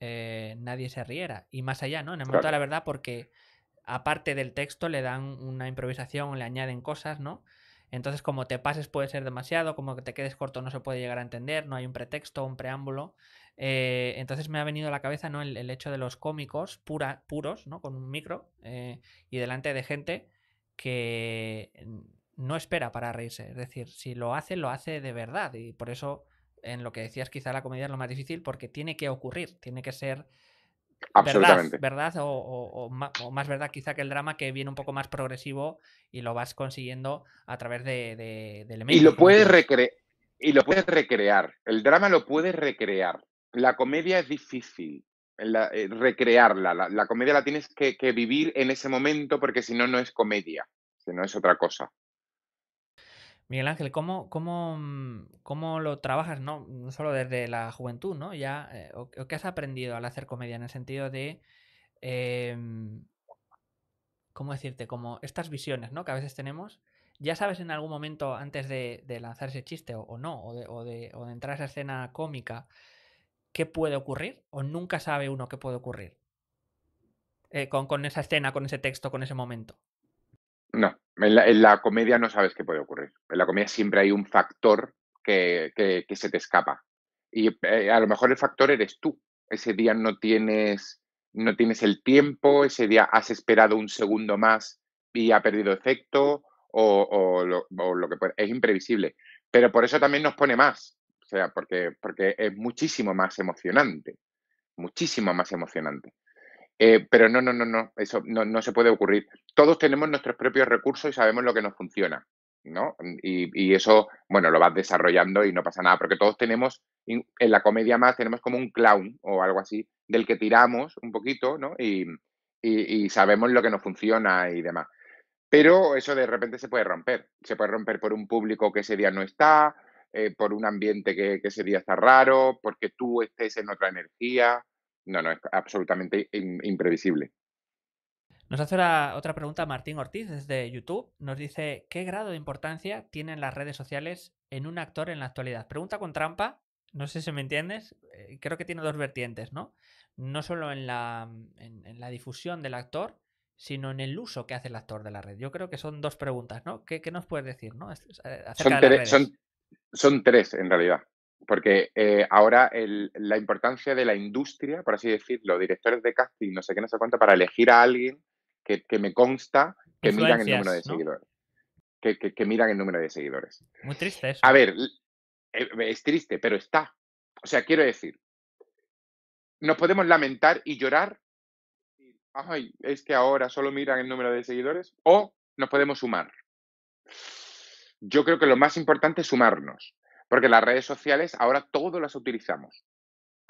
nadie se riera. Y más allá, ¿no? En el momento [S2] Claro. [S1] De la verdad, porque aparte del texto le dan una improvisación, le añaden cosas, ¿no? Entonces, como te pases puede ser demasiado, como que te quedes corto no se puede llegar a entender, no hay un pretexto, un preámbulo. Entonces me ha venido a la cabeza, ¿no?, el hecho de los cómicos puros, ¿no?, con un micro y delante de gente que no espera para reírse. Es decir, si lo hace de verdad. Y por eso, en lo que decías, quizá la comedia es lo más difícil, porque tiene que ocurrir, tiene que ser absolutamente verdad o más verdad quizá que el drama, que viene un poco más progresivo y lo vas consiguiendo a través de elementos. Y lo puedes recrear. El drama lo puedes recrear. La comedia es difícil recrearla. La comedia la tienes que vivir en ese momento, porque si no, no es comedia, si no es otra cosa. Miguel Ángel, ¿cómo lo trabajas, ¿no? No solo desde la juventud, ¿no? Ya, ¿qué has aprendido al hacer comedia en el sentido de, ¿cómo decirte? Como estas visiones, ¿no?, que a veces tenemos. Ya sabes en algún momento antes de lanzar ese chiste o no, o de entrar a esa escena cómica, ¿qué puede ocurrir? ¿O nunca sabe uno qué puede ocurrir? Con esa escena, con ese texto, con ese momento. No, en la comedia no sabes qué puede ocurrir. En la comedia siempre hay un factor que se te escapa. Y a lo mejor el factor eres tú. Ese día no tienes el tiempo, ese día has esperado un segundo más y ha perdido efecto, o lo que puede. Es imprevisible. Pero por eso también nos pone más. O sea, porque es muchísimo más emocionante. Muchísimo más emocionante. Pero no, eso no se puede ocurrir. Todos tenemos nuestros propios recursos y sabemos lo que nos funciona, ¿no? Y eso, bueno, lo vas desarrollando y no pasa nada, porque todos tenemos, en la comedia más, tenemos como un clown o algo así, del que tiramos un poquito, ¿no? Y sabemos lo que nos funciona y demás. Pero eso de repente se puede romper. Se puede romper por un público que ese día no está, por un ambiente que ese día está raro, porque tú estés en otra energía. No, es absolutamente imprevisible. Nos hace otra pregunta Martín Ortiz desde YouTube. Nos dice, ¿qué grado de importancia tienen las redes sociales en un actor en la actualidad? Pregunta con trampa, no sé si me entiendes. Creo que tiene dos vertientes, ¿no? No solo en la difusión del actor, sino en el uso que hace el actor de la red. Yo creo que son dos preguntas, ¿no? ¿Qué nos puedes decir, ¿no?, acerca de las redes? Son tres, en realidad. Porque ahora la importancia de la industria, por así decirlo, directores de casting, no sé qué, no sé cuánto, para elegir a alguien que me consta que miran el número de seguidores. ¿No? Que miran el número de seguidores. Muy triste eso. A ver, es triste, pero está. O sea, quiero decir, nos podemos lamentar y llorar. Ay, es que ahora solo miran el número de seguidores. O nos podemos sumar. Yo creo que lo más importante es sumarnos, porque las redes sociales ahora todos las utilizamos.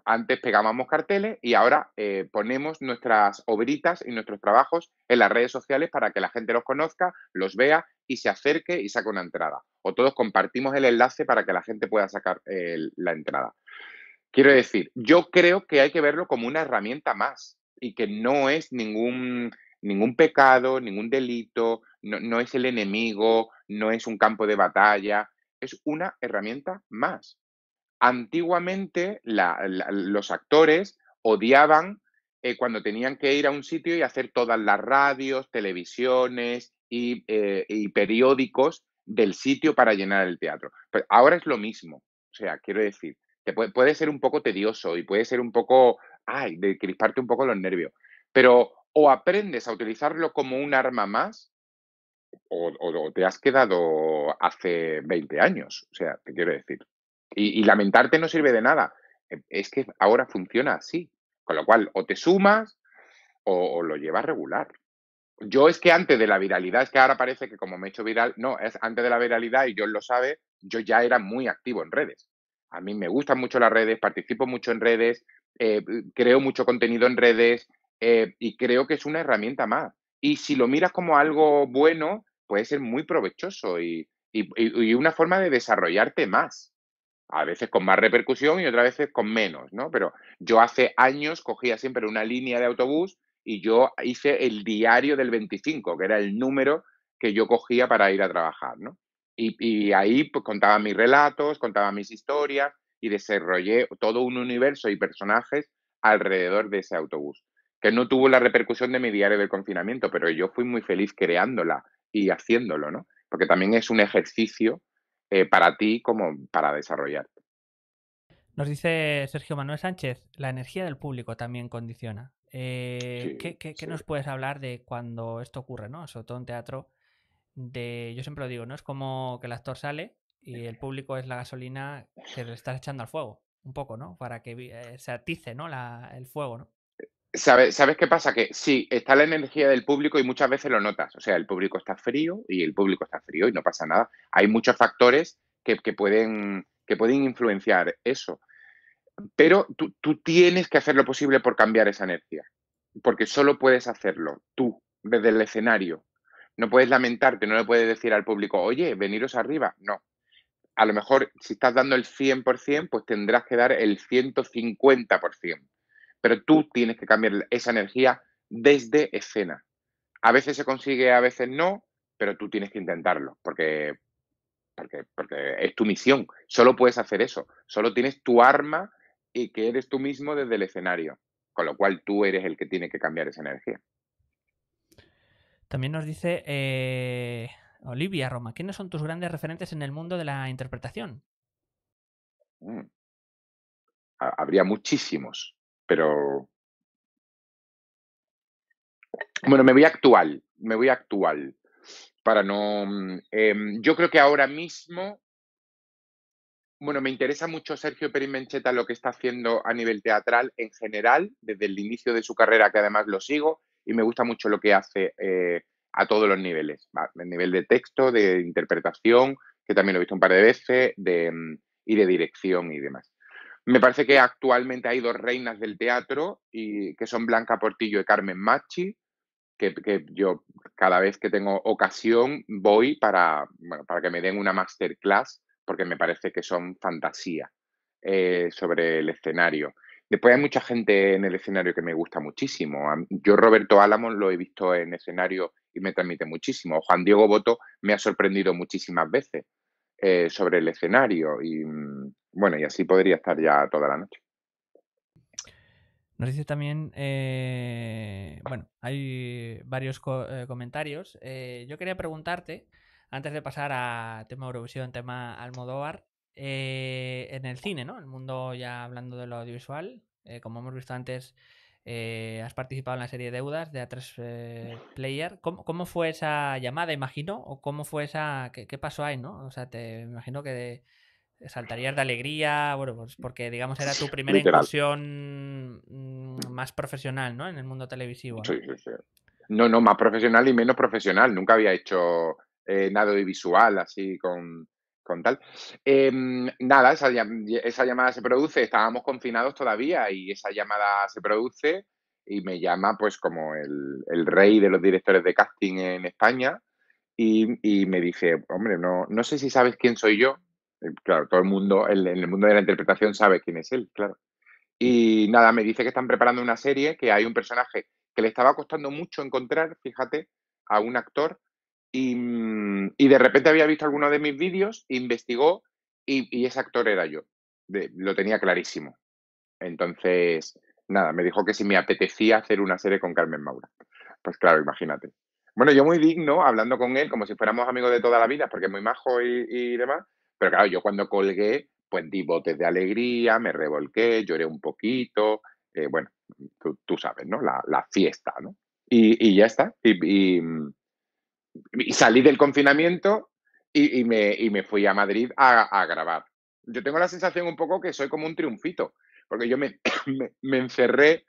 Antes pegábamos carteles y ahora ponemos nuestras obritas y nuestros trabajos en las redes sociales para que la gente los conozca, los vea y se acerque y saque una entrada. O todos compartimos el enlace para que la gente pueda sacar la entrada. Quiero decir, yo creo que hay que verlo como una herramienta más y que no es ningún pecado, ningún delito, no es el enemigo, no es un campo de batalla, es una herramienta más. Antiguamente los actores odiaban cuando tenían que ir a un sitio y hacer todas las radios, televisiones y periódicos del sitio para llenar el teatro. Pero ahora es lo mismo. O sea, quiero decir, puede ser un poco tedioso y puede ser un poco, de crisparte un poco los nervios. Pero o aprendes a utilizarlo como un arma más o te has quedado hace 20 años. O sea, te quiero decir. Y lamentarte no sirve de nada. Es que ahora funciona así. Con lo cual, o te sumas o lo llevas regular. Yo es que antes de la viralidad, es que ahora parece que como me he hecho viral, no, es antes de la viralidad y Dios lo sabe, yo ya era muy activo en redes. A mí me gustan mucho las redes, participo mucho en redes, creo mucho contenido en redes y creo que es una herramienta más. Y si lo miras como algo bueno, puede ser muy provechoso y una forma de desarrollarte más. A veces con más repercusión y otras veces con menos, ¿no? Pero yo hace años cogía siempre una línea de autobús y yo hice el diario del 25, que era el número que yo cogía para ir a trabajar, ¿no? Y ahí pues, contaba mis relatos, contaba mis historias y desarrollé todo un universo y personajes alrededor de ese autobús, que no tuvo la repercusión de mi diario del confinamiento, pero yo fui muy feliz creándola y haciéndolo, ¿no? Porque también es un ejercicio para ti como para desarrollarte. Nos dice Sergio Manuel Sánchez, la energía del público también condiciona. ¿Qué nos puedes hablar de cuando esto ocurre, ¿no? Sobre todo en teatro, yo siempre lo digo, ¿no? Es como que el actor sale y el público es la gasolina que le estás echando al fuego, un poco, ¿no? Para que se atice, ¿no? El fuego, ¿no? ¿Sabes qué pasa? Que sí, está la energía del público y muchas veces lo notas. O sea, el público está frío y no pasa nada. Hay muchos factores que pueden influenciar eso. Pero tú tienes que hacer lo posible por cambiar esa energía. Porque solo puedes hacerlo tú, desde el escenario. No puedes lamentarte, no le puedes decir al público, oye, veniros arriba. No. A lo mejor, si estás dando el 100%, pues tendrás que dar el 150%. Pero tú tienes que cambiar esa energía desde escena. A veces se consigue, a veces no, pero tú tienes que intentarlo, porque es tu misión. Solo puedes hacer eso. Solo tienes tu arma y que eres tú mismo desde el escenario, con lo cual tú eres el que tiene que cambiar esa energía. También nos dice Olivia Roma, ¿quiénes son tus grandes referentes en el mundo de la interpretación? Habría muchísimos. Pero, bueno, me voy actual, para no... yo creo que ahora mismo, bueno, me interesa mucho Sergio Pérez Mencheta, lo que está haciendo a nivel teatral en general, desde el inicio de su carrera, que además lo sigo, y me gusta mucho lo que hace a todos los niveles, el nivel de texto, de interpretación, que también lo he visto un par de veces, y de dirección y demás. Me parece que actualmente hay dos reinas del teatro, que son Blanca Portillo y Carmen Machi, que yo cada vez que tengo ocasión voy para que me den una masterclass, porque me parece que son fantasía sobre el escenario. Después hay mucha gente en el escenario que me gusta muchísimo. Yo Roberto Álamo lo he visto en escenario y me transmite muchísimo. Juan Diego Boto me ha sorprendido muchísimas veces sobre el escenario y... Bueno, y así podría estar ya toda la noche. Nos dice también... bueno, hay varios comentarios. Yo quería preguntarte, antes de pasar a tema Eurovisión, tema Almodóvar, en el cine, ¿no? El mundo ya hablando de lo audiovisual. Como hemos visto antes, has participado en la serie Deudas de A3 Player. ¿Cómo fue esa llamada, imagino? ¿O cómo fue esa... ¿Qué pasó ahí, no? O sea, te imagino que... saltarías de alegría, bueno, pues porque digamos era tu primera incursión más profesional, ¿no? En el mundo televisivo, ¿no? Sí. No, más profesional y menos profesional. Nunca había hecho nada audiovisual, así con tal. Nada, esa llamada se produce, estábamos confinados todavía y esa llamada se produce y me llama pues como el rey de los directores de casting en España y me dice, hombre, no sé si sabes quién soy yo. Claro, todo el mundo, en el mundo de la interpretación sabe quién es él, claro. Y nada, me dice que están preparando una serie, que hay un personaje que le estaba costando mucho encontrar, fíjate, a un actor. Y de repente había visto alguno de mis vídeos, investigó y ese actor era yo. Lo tenía clarísimo. Entonces, nada, me dijo que si me apetecía hacer una serie con Carmen Maura. Pues claro, imagínate. Bueno, yo muy digno, hablando con él, como si fuéramos amigos de toda la vida, porque es muy majo y demás. Pero claro, yo cuando colgué, pues di botes de alegría, me revolqué, lloré un poquito. Bueno, tú sabes, ¿no? La fiesta, ¿no? Y ya está. Y salí del confinamiento y me fui a Madrid a grabar. Yo tengo la sensación un poco que soy como un triunfito, porque yo me encerré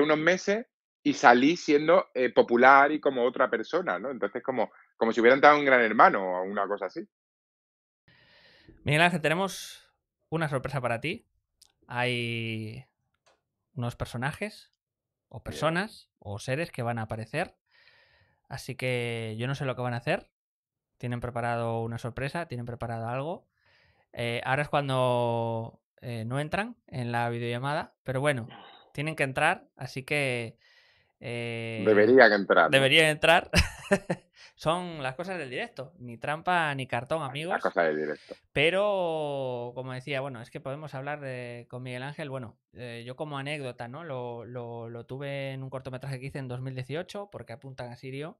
unos meses y salí siendo popular y como otra persona, ¿no? Entonces como si hubieran dado un gran hermano o una cosa así. Miguel Ángel, tenemos una sorpresa para ti. Hay unos personajes o personas o seres que van a aparecer. Así que yo no sé lo que van a hacer. Tienen preparado una sorpresa, tienen preparado algo. Ahora es cuando no entran en la videollamada, pero bueno, tienen que entrar, así que... deberían entrar. ¿No? Deberían entrar. Son las cosas del directo. Ni trampa ni cartón, amigos. Las cosas del directo. Pero, como decía, bueno, es que podemos hablar con Miguel Ángel. Bueno, yo como anécdota, ¿no? Lo tuve en un cortometraje que hice en 2018, porque apuntan a Sirio.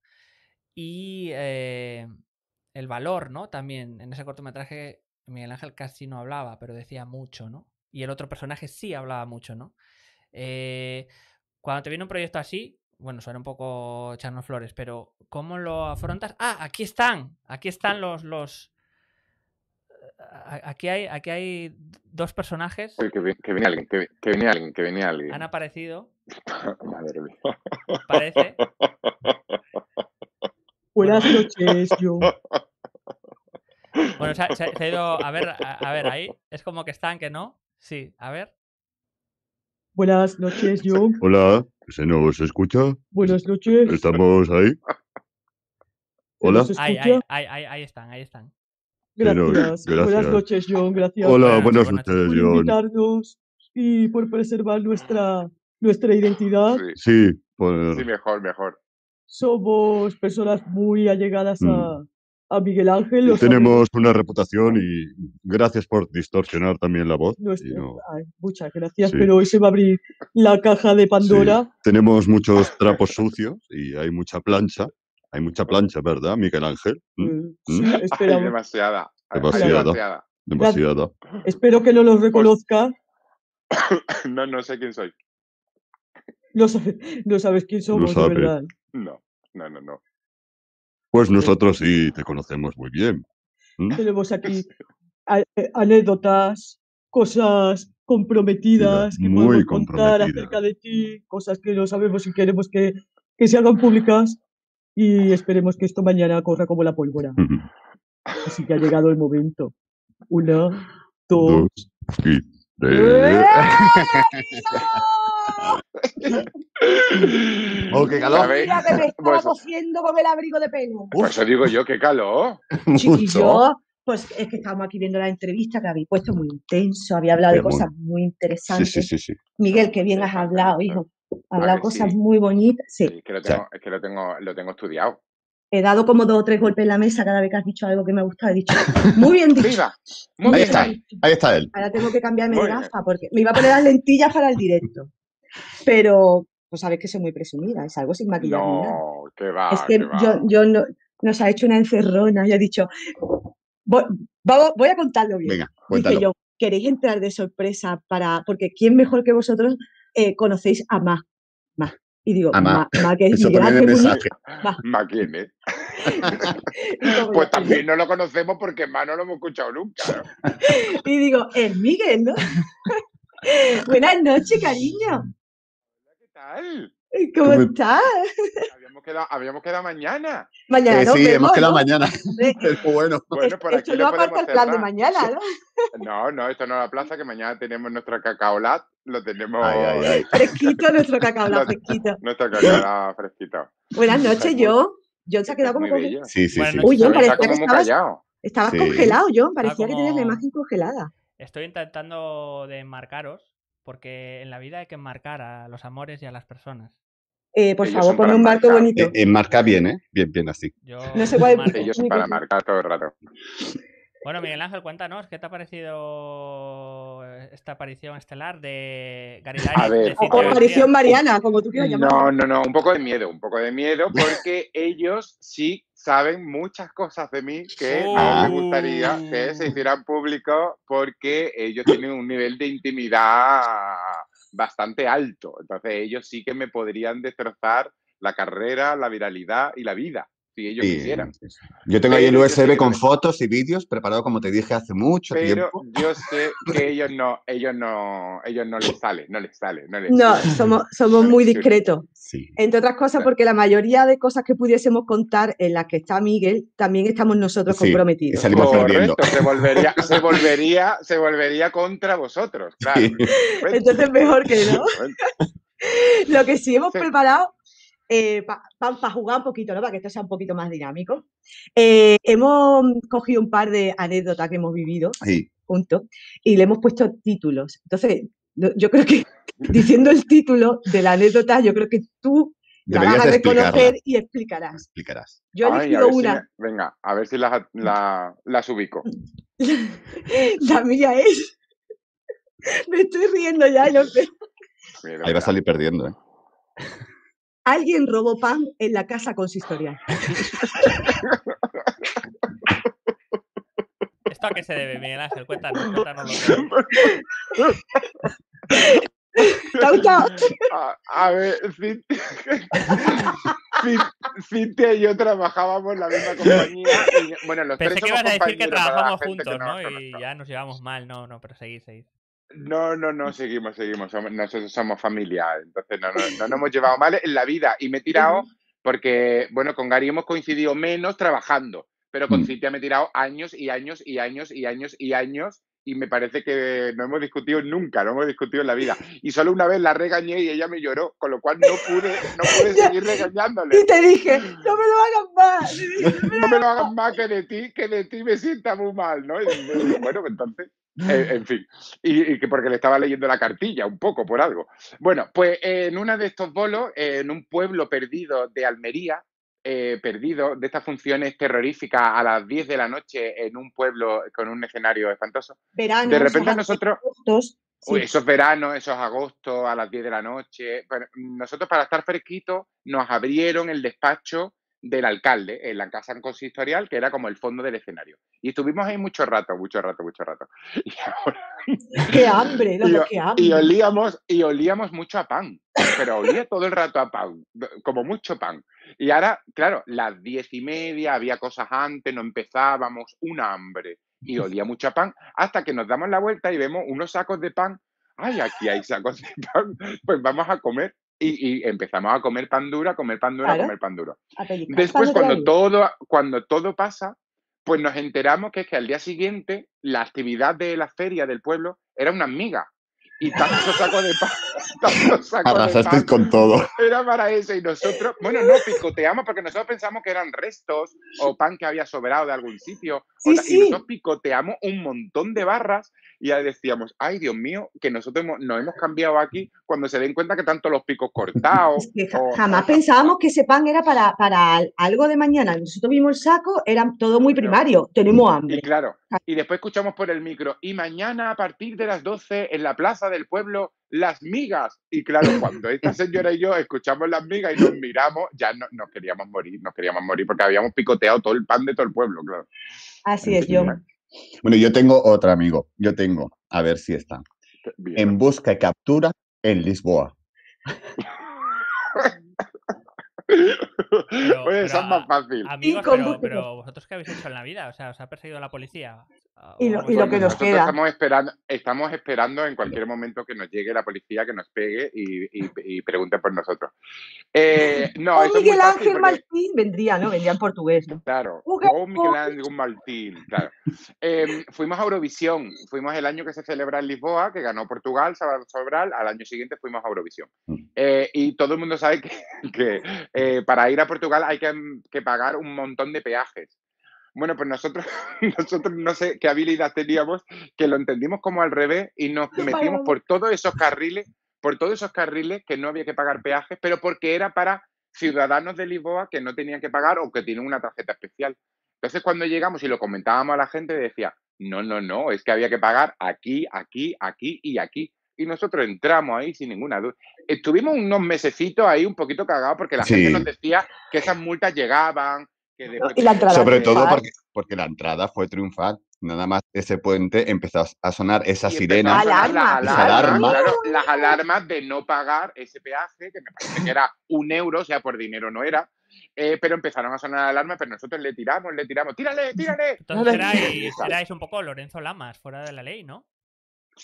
Y el valor, ¿no? También en ese cortometraje Miguel Ángel casi no hablaba, pero decía mucho, ¿no? Y el otro personaje sí hablaba mucho, ¿no? Cuando te viene un proyecto así... Bueno, suena un poco echarnos flores, pero ¿cómo lo afrontas? ¡Ah! ¡Aquí están! Aquí están los... Aquí hay dos personajes. Uy, que venía alguien. Han aparecido. Madre mía. Parece. Buenas noches, yo. Bueno, se ha ido... A ver, ahí. Es como que están, que no. Sí, a ver. Buenas noches, yo. Hola. ¿Se nos escucha? Buenas noches. ¿Estamos ahí? ¿Hola? Ahí están. Gracias. Buenas noches, John. Gracias. Hola, buenas noches, John. Por invitarnos y por preservar nuestra identidad. Sí, sí, mejor. Somos personas muy allegadas a Miguel Ángel. Tenemos una reputación y gracias por distorsionar también la voz. Ay, muchas gracias, sí. Pero hoy se va a abrir la caja de Pandora. Sí. Tenemos muchos trapos sucios y hay mucha plancha. Hay mucha plancha, ¿verdad, Miguel Ángel? Sí, esperamos. Demasiada. Espero que no los reconozca. No sé quién soy. No sabes quién somos, de verdad. No. Pues nosotros sí te conocemos muy bien. Tenemos aquí anécdotas, cosas comprometidas que podemos contar acerca de ti, cosas que no sabemos y queremos que se hagan públicas y esperemos que esto mañana corra como la pólvora. Así que ha llegado el momento. 1, 2 y 3. ¡Oh, qué calor! Mira que me estaba cosiendo con el abrigo de pelo. Pues eso digo yo, qué calor. Chiquillo, pues es que estábamos aquí viendo la entrevista que habéis puesto muy intenso, había hablado de cosas muy interesantes. Sí. Miguel, qué bien has hablado, hijo. Has hablado cosas muy bonitas. Sí. Es que lo tengo estudiado. He dado como 2 o 3 golpes en la mesa cada vez que has dicho algo que me ha gustado. He dicho, muy bien dicho. Viva. Ahí está él. Ahora tengo que cambiarme de gafa porque me iba a poner las lentillas para el directo. Pero pues sabes que soy muy presumida, es algo sin maquillaje. No, que va. Es que yo nos ha hecho una encerrona y ha dicho, voy a contarlo bien. Venga, cuéntalo. Dije yo, queréis entrar de sorpresa porque quién mejor que vosotros conocéis a Má. Y digo, Má que es Miguel Ángel Má quién es. Pues también no lo conocemos porque Má no lo hemos escuchado nunca. Y digo, es Miguel, ¿no? Buenas noches, cariño. ¿Qué tal? ¿Cómo estás? Sabíamos habíamos quedado mañana. Mañana, sí, hemos quedado mañana. Bueno, por aquí lo podemos cerrar. De mañana, ¿no? No, esto no es la plaza, que mañana tenemos nuestro cacaolat, lo tenemos... Ay. Fresquito, nuestro cacaolat fresquito. Nuestro cacaolat fresquito. Buenas noches, John se ha quedado como... Sí. Uy, John, parecía que estabas congelado, John, parecía que tenías la imagen congelada. Estoy intentando de enmarcaros, porque en la vida hay que enmarcar a los amores y a las personas. Por favor, ponme un marco bonito. Enmarca bien, ¿eh? Bien así. Yo no sé cuál es. Ellos para marcar todo el rato. Bueno, Miguel Ángel, cuéntanos, ¿qué te ha parecido esta aparición estelar de Gary Lineker? O aparición mariana, como tú quieras llamarlo. No, un poco de miedo, porque ellos sí saben muchas cosas de mí que no me gustaría que se hicieran público, porque ellos tienen un nivel de intimidad bastante alto. Entonces ellos sí que me podrían destrozar la carrera, la viralidad y la vida, si ellos quisieran. Yo tengo ahí el USB con fotos y vídeos preparado, como te dije, hace mucho tiempo. Pero yo sé que ellos no les sale. Somos muy discretos. Sí. Entre otras cosas, porque la mayoría de cosas que pudiésemos contar en las que está Miguel, también estamos nosotros comprometidos. Sí, correcto, se volvería contra vosotros, claro. Sí. Entonces mejor que no. Lo que sí hemos preparado... para jugar un poquito, ¿no? Para que esto sea un poquito más dinámico. Hemos cogido un par de anécdotas que hemos vivido juntos y le hemos puesto títulos. Entonces, yo creo que diciendo el título de la anécdota, yo creo que tú la vas a reconocer y explicarás. Yo he elegido una. Venga, a ver si las ubico. La mía es... Me estoy riendo ya. Ahí va a salir perdiendo, ¿eh? Alguien robó pan en la casa consistorial. ¿Esto a qué se debe, Miguel Ángel? Cuéntanos. ¿Te ha gustado? A ver, Cintia y yo trabajábamos en la misma compañía. Y, bueno, los pensé tres que ibas a decir que trabajamos juntos, ¿no? Y ya nos llevamos mal. No, pero seguís. No, seguimos. Nosotros somos familia, entonces no nos hemos llevado mal en la vida. Y me he tirado, porque, bueno, con Gary hemos coincidido menos trabajando, pero con Cintia me he tirado años, y me parece que no hemos discutido nunca, no hemos discutido en la vida. Y solo una vez la regañé y ella me lloró, con lo cual no pude seguir regañándole. Y te dije, no me lo hagas más. No me lo hagas más, que de ti me sienta muy mal, ¿no? Y bueno, entonces... En fin, y que porque le estaba leyendo la cartilla un poco por algo. Bueno, pues en uno de estos bolos, en un pueblo perdido de Almería, de estas funciones terroríficas a las 10 de la noche en un pueblo con un escenario espantoso. Verano, de repente nosotros... Agostos, esos veranos, esos agostos a las 10 de la noche. Bueno, nosotros, para estar fresquitos, nos abrieron el despacho del alcalde en la casa consistorial, que era como el fondo del escenario. Y estuvimos ahí mucho rato. Y ahora... ¡Qué hambre! ¡Qué hambre! Y olíamos mucho a pan, pero olía todo el rato a pan, como mucho pan. Y ahora, claro, las 10:30, había cosas antes, no empezábamos, un hambre. Y olía mucho a pan, hasta que nos damos la vuelta y vemos unos sacos de pan. ¡Ay, aquí hay sacos de pan! Pues vamos a comer. Y empezamos a comer pan duro, claro. Después, cuando todo pasa, pues nos enteramos que es que al día siguiente la actividad de la feria del pueblo era una miga. Y tanto saco de pan. Arrasasteis con todo. Era para eso. Y nosotros, bueno, no picoteamos, porque nosotros pensamos que eran restos o pan que había sobrado de algún sitio. Y nosotros picoteamos un montón de barras y ya decíamos, ay, Dios mío, que nosotros nos hemos cambiado aquí, cuando se den cuenta que tanto los picos cortados. Es que jamás pensábamos que ese pan era para algo de mañana. Nosotros vimos el saco, era todo muy primario. Tenemos hambre. Y claro. Y después escuchamos por el micro, y mañana a partir de las 12 en la plaza del pueblo, las migas. Y claro, cuando esta señora y yo escuchamos las migas y nos miramos, ya nos queríamos morir, porque habíamos picoteado todo el pan de todo el pueblo, claro. Así es, John. Bueno, yo tengo otra, amigo. A ver si está. Bien. En busca y captura en Lisboa. Oye, esa es más fácil. Amigos, pero vosotros, ¿qué habéis hecho en la vida? O sea, ¿os ha perseguido la policía? Y lo que nos queda. Estamos esperando en cualquier momento que nos llegue la policía, que nos pegue y pregunte por nosotros. No, eso Miguel Ángel Martín vendría, ¿no? Vendría en portugués, ¿no? Claro. O Miguel Ángel Martín, claro. Fuimos a Eurovisión. Fuimos el año que se celebra en Lisboa, que ganó Portugal, Sobral. Al año siguiente fuimos a Eurovisión. Y todo el mundo sabe que para ir a Portugal hay que pagar un montón de peajes. Bueno, pues nosotros no sé qué habilidad teníamos, que lo entendimos como al revés y nos metimos por todos esos carriles que no había que pagar peajes, pero porque era para ciudadanos de Lisboa que no tenían que pagar o que tienen una tarjeta especial. Entonces, cuando llegamos y lo comentábamos a la gente, decía, no, es que había que pagar aquí, aquí, aquí y aquí. Y nosotros entramos ahí sin ninguna duda. Estuvimos unos mesecitos ahí un poquito cagados porque la gente nos decía que esas multas llegaban. Sobre todo porque la entrada fue triunfal. Nada más ese puente empezó a sonar esa sirena, esa alarma. Claro, las alarmas de no pagar ese peaje, que me parece que era €1, o sea, por dinero no era. Pero empezaron a sonar alarmas, pero nosotros le tiramos. ¡Tírale! Entonces erais un poco Lorenzo Lamas, fuera de la ley, ¿no? O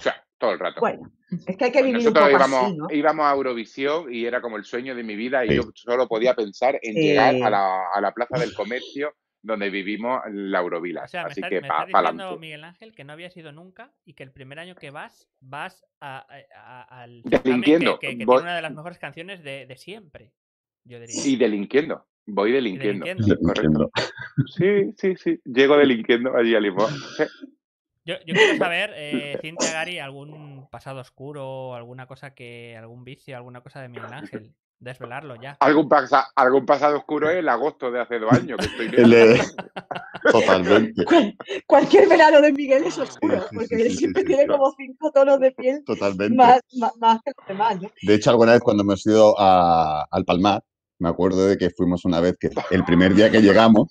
sea, todo el rato. Bueno, es que hay que vivir nosotros un poco así, ¿no? Íbamos a Eurovisión y era como el sueño de mi vida y yo solo podía pensar en llegar a la Plaza del Comercio donde vivimos la Eurovila. O sea, así que está diciendo Miguel Ángel que no habías ido nunca y que el primer año que vas al delinquiendo, que tiene una de las mejores canciones de siempre, yo diría. Y delinquiendo. Voy delinquiendo. Sí. Llego delinquiendo allí a Lisboa. Yo quiero saber, Cintia, Gary, algún pasado oscuro, algún vicio, alguna cosa de Miguel Ángel. Desvelarlo ya. Algún pasado oscuro es el agosto de hace 2 años. Que estoy viendo. Totalmente. Cualquier verano de Miguel es oscuro, porque siempre tiene como 5 tonos de piel. Totalmente. Más que los demás, ¿no? De hecho, alguna vez cuando hemos ido al Palmar, me acuerdo de que fuimos una vez, que el primer día que llegamos,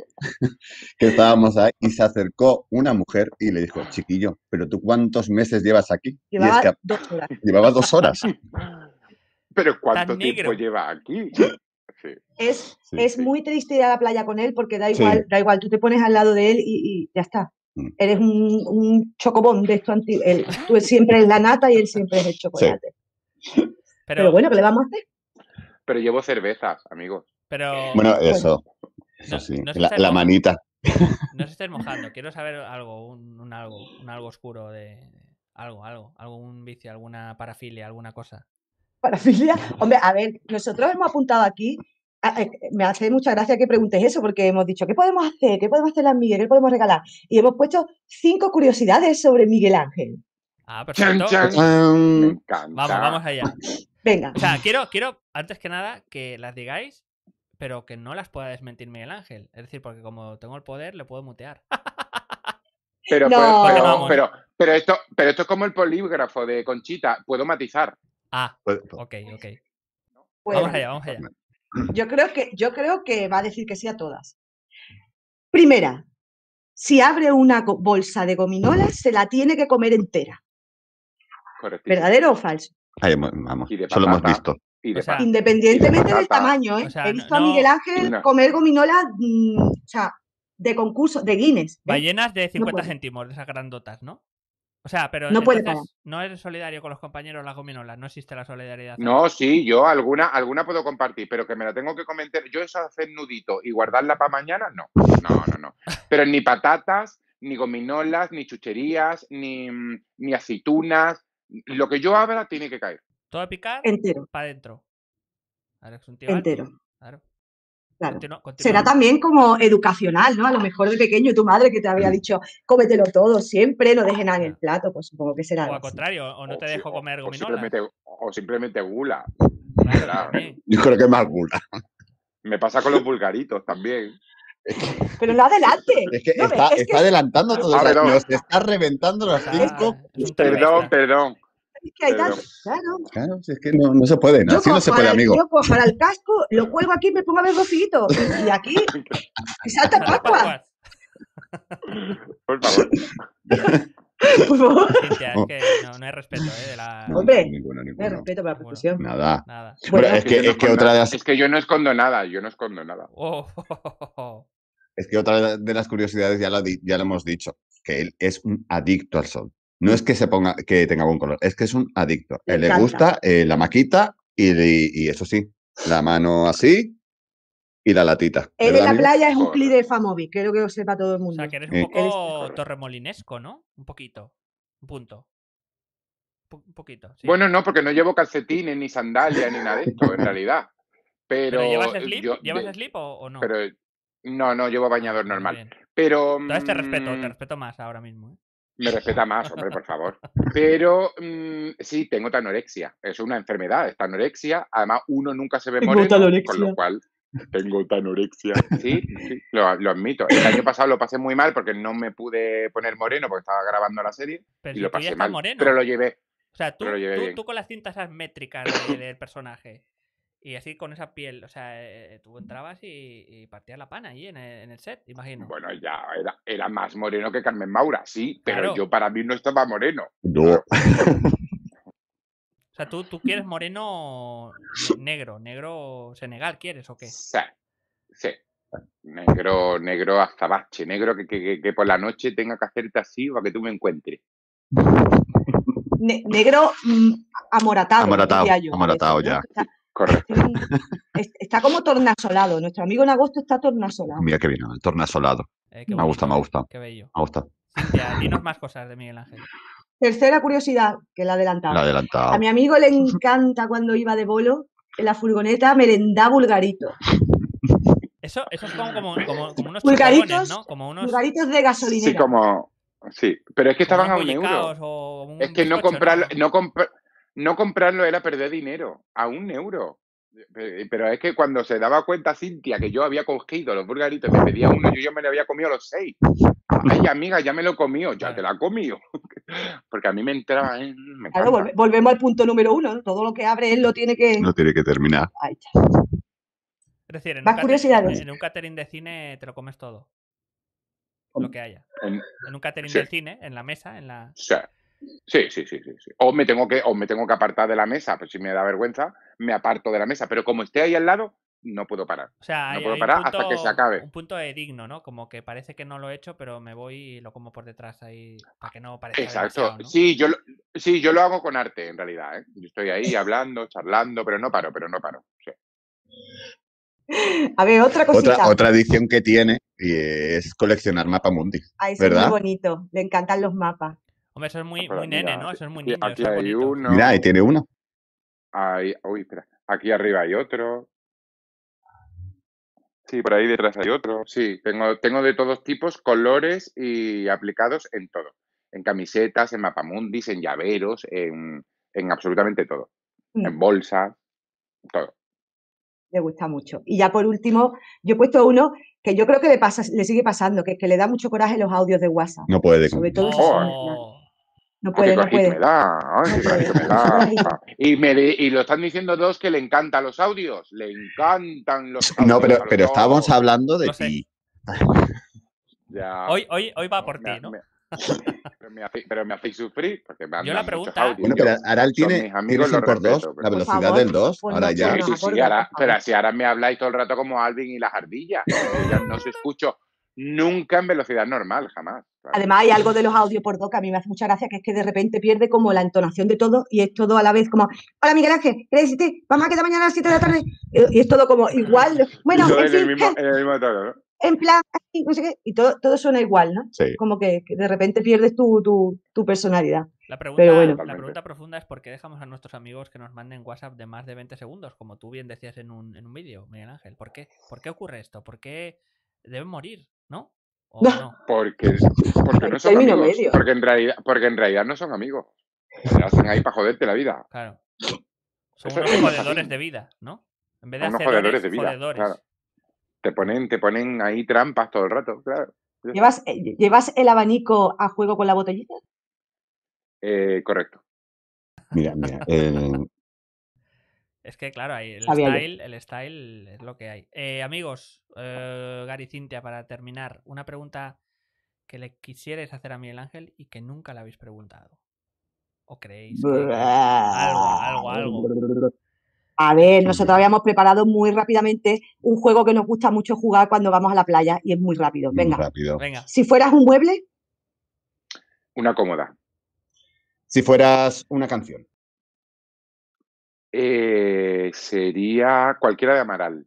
que estábamos ahí, y se acercó una mujer y le dijo, chiquillo, ¿pero tú cuántos meses llevas aquí? Llevaba 2 horas. Llevaba 2 horas. ¿Pero cuánto tiempo lleva aquí? Sí. Es muy triste ir a la playa con él porque da igual, tú te pones al lado de él y ya está. Eres un chocobón de esto antiguo. Tú siempre es la nata y él siempre es el chocolate. Sí. Pero bueno, ¿qué le vamos a hacer? Pero llevo cervezas, amigos. Pero... Bueno, eso sí. No, la manita. No se estés mojando. Quiero saber algo, un algo oscuro de... Algo. Algún vicio, alguna parafilia, alguna cosa. ¿Parafilia? Hombre, a ver, nosotros hemos apuntado aquí... Me hace mucha gracia que preguntes eso, porque hemos dicho, ¿qué podemos hacer? ¿Qué podemos hacer a Miguel? ¿Qué podemos regalar? Y hemos puesto 5 curiosidades sobre Miguel Ángel. Ah, perfecto. Me encanta. Vamos allá. Venga. O sea, quiero, antes que nada, que las digáis, pero que no las pueda desmentir Miguel Ángel. Es decir, porque como tengo el poder, le puedo mutear. Pero esto es como el polígrafo de Conchita. Puedo matizar. Ah, ok. Bueno, vamos allá. Yo creo que va a decir que sí a todas. Primera, si abre una bolsa de gominolas, se la tiene que comer entera. Correcto. ¿Verdadero o falso? Ahí, vamos, eso lo hemos visto. O sea, independientemente del tamaño, ¿eh? O sea, he visto a Miguel Ángel comer gominolas de concurso, de Guinness. ¿Eh? Ballenas de 50 céntimos, de esas grandotas, ¿no? O sea, pero no, no eres solidario con los compañeros las gominolas, no existe la solidaridad. No, sí, yo alguna puedo compartir, pero que me la tengo que comentar. Yo eso hacer nudito y guardarla para mañana, no. Pero ni patatas, ni gominolas, ni chucherías, ni aceitunas. Lo que yo abra tiene que caer. Todo a picar entero. Para adentro. Entero. Claro. Continúa. Será también como educacional, ¿no? A lo mejor de pequeño tu madre que te había dicho cómetelo todo siempre, no dejes nada en el plato, pues supongo que será. O al contrario, o no te dejo comer gominolas. O simplemente gula. Claro. Yo creo que más gula. Me pasa con los vulgaritos también. Pero no adelante. Es que está adelantando todo. Nos está reventando los 5. Perdón. Es que hay tanto, claro, si es que no se puede, así no se puede, amigo. Yo cojo el casco, lo cuelgo aquí, me pongo a ver Rocito y aquí salta Pascuas. Por favor. Cintia, es que no hay respeto, ¿eh? Hombre, no hay respeto para la profesión. Bueno, nada. Bueno, es que yo no escondo nada. Oh. Es que otra de las curiosidades ya lo hemos dicho, que él es un adicto al sol. No es que se ponga, que tenga buen color, es que es un adicto. A él le gusta la maquita y eso sí, la mano así y la latita. Él en la playa es un pli de Famovic, creo que lo sepa todo el mundo. O sea, que eres un poco torremolinesco, ¿no? Un poquito, un punto. Un poquito. Sí. Bueno, no, porque no llevo calcetines, ni sandalias, ni nada de esto, en realidad. ¿Pero llevas slip? ¿Llevas slip o no? Pero, no, llevo bañador normal. Bien. Pero... Entonces te respeto más ahora mismo, ¿eh? Me respeta más, hombre, por favor. Pero sí, tengo tanorexia. Es una enfermedad, es tanorexia. Además, uno nunca se ve moreno, con lo cual... Tengo tanorexia. Sí, lo admito. El año pasado lo pasé muy mal porque no me pude poner moreno porque estaba grabando la serie. Pero y si lo pasé mal, moreno. Pero lo llevé. O sea, tú con las cintas métricas del personaje y así con esa piel, o sea, tú entrabas y partías la pana allí en el set, imagino. Bueno, ya era más moreno que Carmen Maura, sí, pero claro. Yo para mí no estaba moreno. No. O sea, ¿tú quieres moreno negro Senegal, quieres o qué? Sí. Negro azabache, negro que por la noche tenga que hacerte así para que tú me encuentres. Negro amoratado. Amoratado ya. Está, correcto. Está como tornasolado. Nuestro amigo en agosto está tornasolado. Mira qué bien, tornasolado. Me gusta. Qué bello. Me gusta. Cintia, dinos más cosas de Miguel Ángel. Tercera curiosidad, que la adelantaba. A mi amigo le encanta cuando iba de bolo, en la furgoneta merendaba vulgarito. Eso es como unos vulgaritos, ¿no? Como unos vulgaritos de gasolinera. Sí, pero es que estaban a €1. Es que no comprarlo era perder dinero, a €1. Pero es que cuando se daba cuenta Cintia que yo había cogido los burgaritos, me pedía uno, yo me lo había comido los 6. Ay, amiga, ya me lo comió, ya te la comió. Porque a mí me entraba... Claro, volvemos al punto número 1, ¿no? Todo lo que abre él lo tiene que terminar. Ay, es decir, en un catering de cine te lo comes todo. Lo que haya. En un catering de cine, en la mesa, en la... Sí. O me tengo que apartar de la mesa, pero si me da vergüenza, me aparto de la mesa. Pero como esté ahí al lado, no puedo parar. O sea, no puedo parar hasta que se acabe. Un punto digno, ¿no? Como que parece que no lo he hecho, pero me voy y lo como por detrás ahí para que no parezca. Exacto. ¿No? Sí, yo lo hago con arte, en realidad, ¿eh? Yo estoy ahí hablando, charlando, pero no paro. Sí. A ver, otra cosita. Otra adicción que tiene y es coleccionar mapamundi. Ay, eso es muy bonito. Le encantan los mapas. Hombre, eso es muy nene, ¿no? Eso es muy niño. Aquí hay uno. Mira, ahí tiene uno. Espera. Aquí arriba hay otro. Sí, por ahí detrás hay otro. Sí, tengo de todos tipos, colores y aplicados en todo. En camisetas, en mapamundis, en llaveros, en absolutamente todo. Mm. En bolsas, todo. Le gusta mucho. Y ya por último, yo he puesto uno que yo creo que le sigue pasando, que es que le da mucho coraje los audios de WhatsApp. No puede. Sobre todo No puede. Y lo están diciendo dos que le encantan los audios. Le encantan los audios. No, pero estábamos hablando de ti. Hoy va por ti, ¿no? Pero me hacéis sufrir. Porque me yo la pregunta. Bueno, pero ahora él tiene el por 2, la velocidad favor, del 2. Ahora ya. Ahora me habláis todo el rato como Alvin y las ardillas. No os escucho nunca en velocidad normal, jamás. Claro. Además hay algo de los audios por 2 que a mí me hace mucha gracia, que es que de repente pierde como la entonación de todo y es todo a la vez como, hola Miguel Ángel, ¿qué deciste? Vamos a quedar mañana a las 7 de la tarde. Y es todo como igual. Bueno, en el mismo tono, ¿no? En plan, no sé qué, y todo suena igual, ¿no? Sí. Como que de repente pierdes tu personalidad. La pregunta profunda es por qué dejamos a nuestros amigos que nos manden WhatsApp de más de 20 segundos, como tú bien decías en un vídeo, Miguel Ángel. ¿Por qué? ¿Por qué ocurre esto? ¿Por qué deben morir? ¿No? ¿O no? Porque no son amigos. Medio. Porque en realidad no son amigos. Lo hacen ahí para joderte la vida. Claro. Son unos jodedores de vida, ¿no? En vez de hacer jodedores de vida. Jodedores. Claro. Te ponen ahí trampas todo el rato, claro. ¿Llevas el abanico a juego con la botellita? Correcto. Mira. Es que, claro, ahí el style es lo que hay. Amigos, Gary, Cintia, para terminar, una pregunta que le quisierais hacer a Miguel Ángel y que nunca le habéis preguntado. ¿O creéis? Algo. A ver, nosotros habíamos preparado muy rápidamente un juego que nos gusta mucho jugar cuando vamos a la playa y es muy rápido. Venga. Muy rápido. Venga. Si fueras un mueble. Una cómoda. Si fueras una canción. Sería cualquiera de Amaral.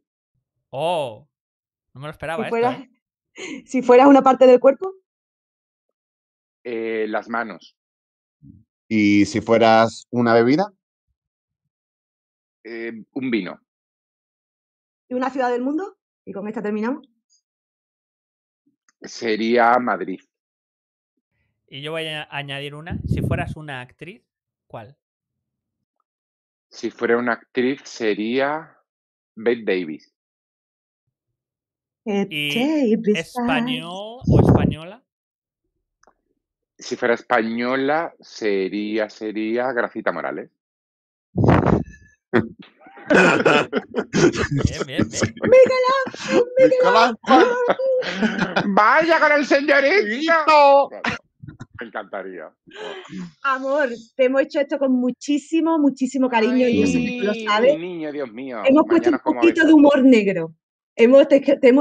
Oh, no me lo esperaba. Si fueras una parte del cuerpo. Las manos. ¿Y si fueras una bebida? Un vino. ¿Y una ciudad del mundo? Y con esta terminamos. Sería Madrid. Y yo voy a añadir una. Si fueras una actriz, ¿cuál? Si fuera una actriz sería Bette Davis. ¿Y español o española? Si fuera española sería Gracita Morales. Bien. Miguel Ángel. Vaya con el señorito. Me encantaría. Amor, te hemos hecho esto con muchísimo cariño. Ay, y yo sé que tú lo sabes. Niño, Dios mío. Hemos puesto un poquito de humor negro. Te hemos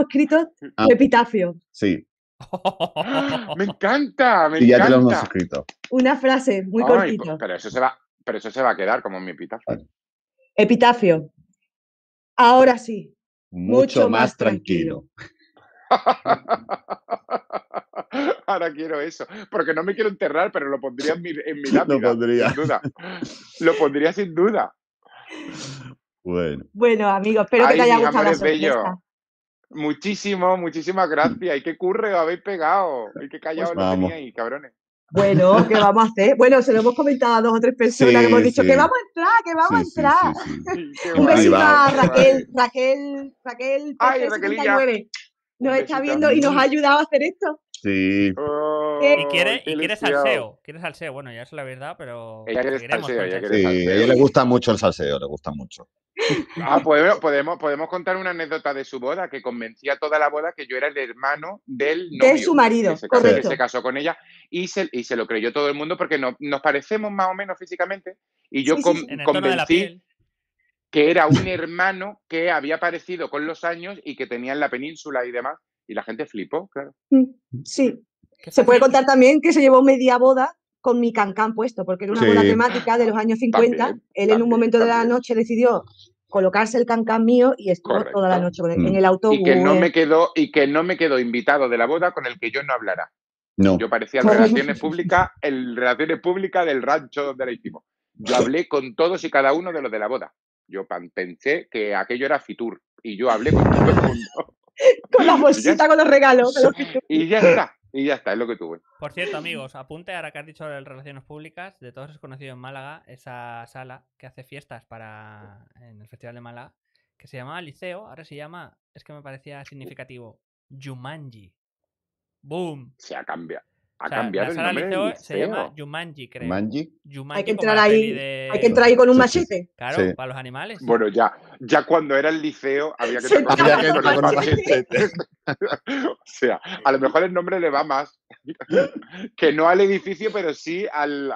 escrito tu epitafio. Sí. Me encanta, me encanta. Y ya te lo hemos escrito. Una frase muy cortita. Pero eso se va a quedar como en mi epitafio. Vale. Epitafio. Ahora sí. Mucho más tranquilo. Ahora quiero eso. Porque no me quiero enterrar, pero lo pondría en mi lápida. Lo pondría sin duda. Bueno, amigos, espero que te haya gustado la sorpresa. Muchísimas gracias. Y qué curre, habéis pegado. Y qué callado lo teníais, cabrones. Bueno, ¿qué vamos a hacer? Bueno, se lo hemos comentado a 2 o 3 personas, que hemos dicho que vamos a entrar, Sí. Un besito a Raquel, Raquelilla. Nos está viendo y nos ha ayudado a hacer esto. Sí. ¿Y quiere salseo? ¿Quiere salseo? Bueno, ya es la verdad, pero... Ella quiere salseo. Sí, a ella le gusta mucho el salseo, le gusta mucho. Podemos contar una anécdota de su boda, que convencía toda la boda que yo era el hermano del novio. De su marido, correcto. Que se casó con ella y se lo creyó todo el mundo porque nos parecemos más o menos físicamente y yo convencí que era un hermano que había aparecido con los años y que tenía en la península y demás. Y la gente flipó, claro. Sí. Se puede contar también que se llevó media boda con mi cancán puesto, porque era una boda temática de los años 50. Él en un momento de la noche decidió colocarse el cancán mío y estuvo toda la noche en el autobús. Y que no me quedó invitado de la boda con el que yo no hablara. No. Yo parecía relaciones públicas del rancho donde la hicimos. Yo hablé con todos y cada uno de los de la boda. Yo pensé que aquello era Fitur y yo hablé con todo el mundo. Con las bolsitas, con los regalos. Y ya está, es lo que tuve. Por cierto, amigos, apunte ahora que has dicho de relaciones públicas, de todos es conocido en Málaga, esa sala que hace fiestas en el Festival de Málaga, que se llamaba Liceo, ahora se llama, es que me parecía significativo, Jumanji. ¡Boom! Se ha cambiado. Ha cambiado la sala el nombre Liceo se llama Jumanji, creo. Jumanji. Hay que entrar ahí con un machete. Claro, para los animales. Bueno, ya cuando era el liceo había que entrar con un machete. O sea, a lo mejor el nombre le va más que no al edificio, pero sí al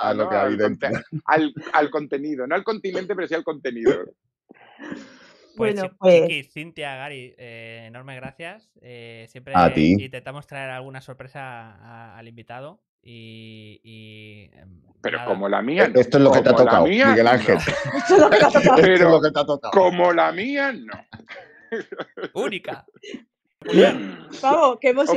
contenido. No al continente, pero sí al contenido. Pues, bueno, chiquis, Cintia, Gary, enormes gracias. Siempre a ti. Intentamos traer alguna sorpresa al invitado. Pero nada. Como la mía. Esto es lo que te ha tocado, Miguel Ángel. Esto es lo que te ha tocado. Como la mía, no. Única. Bien. Vamos, que hemos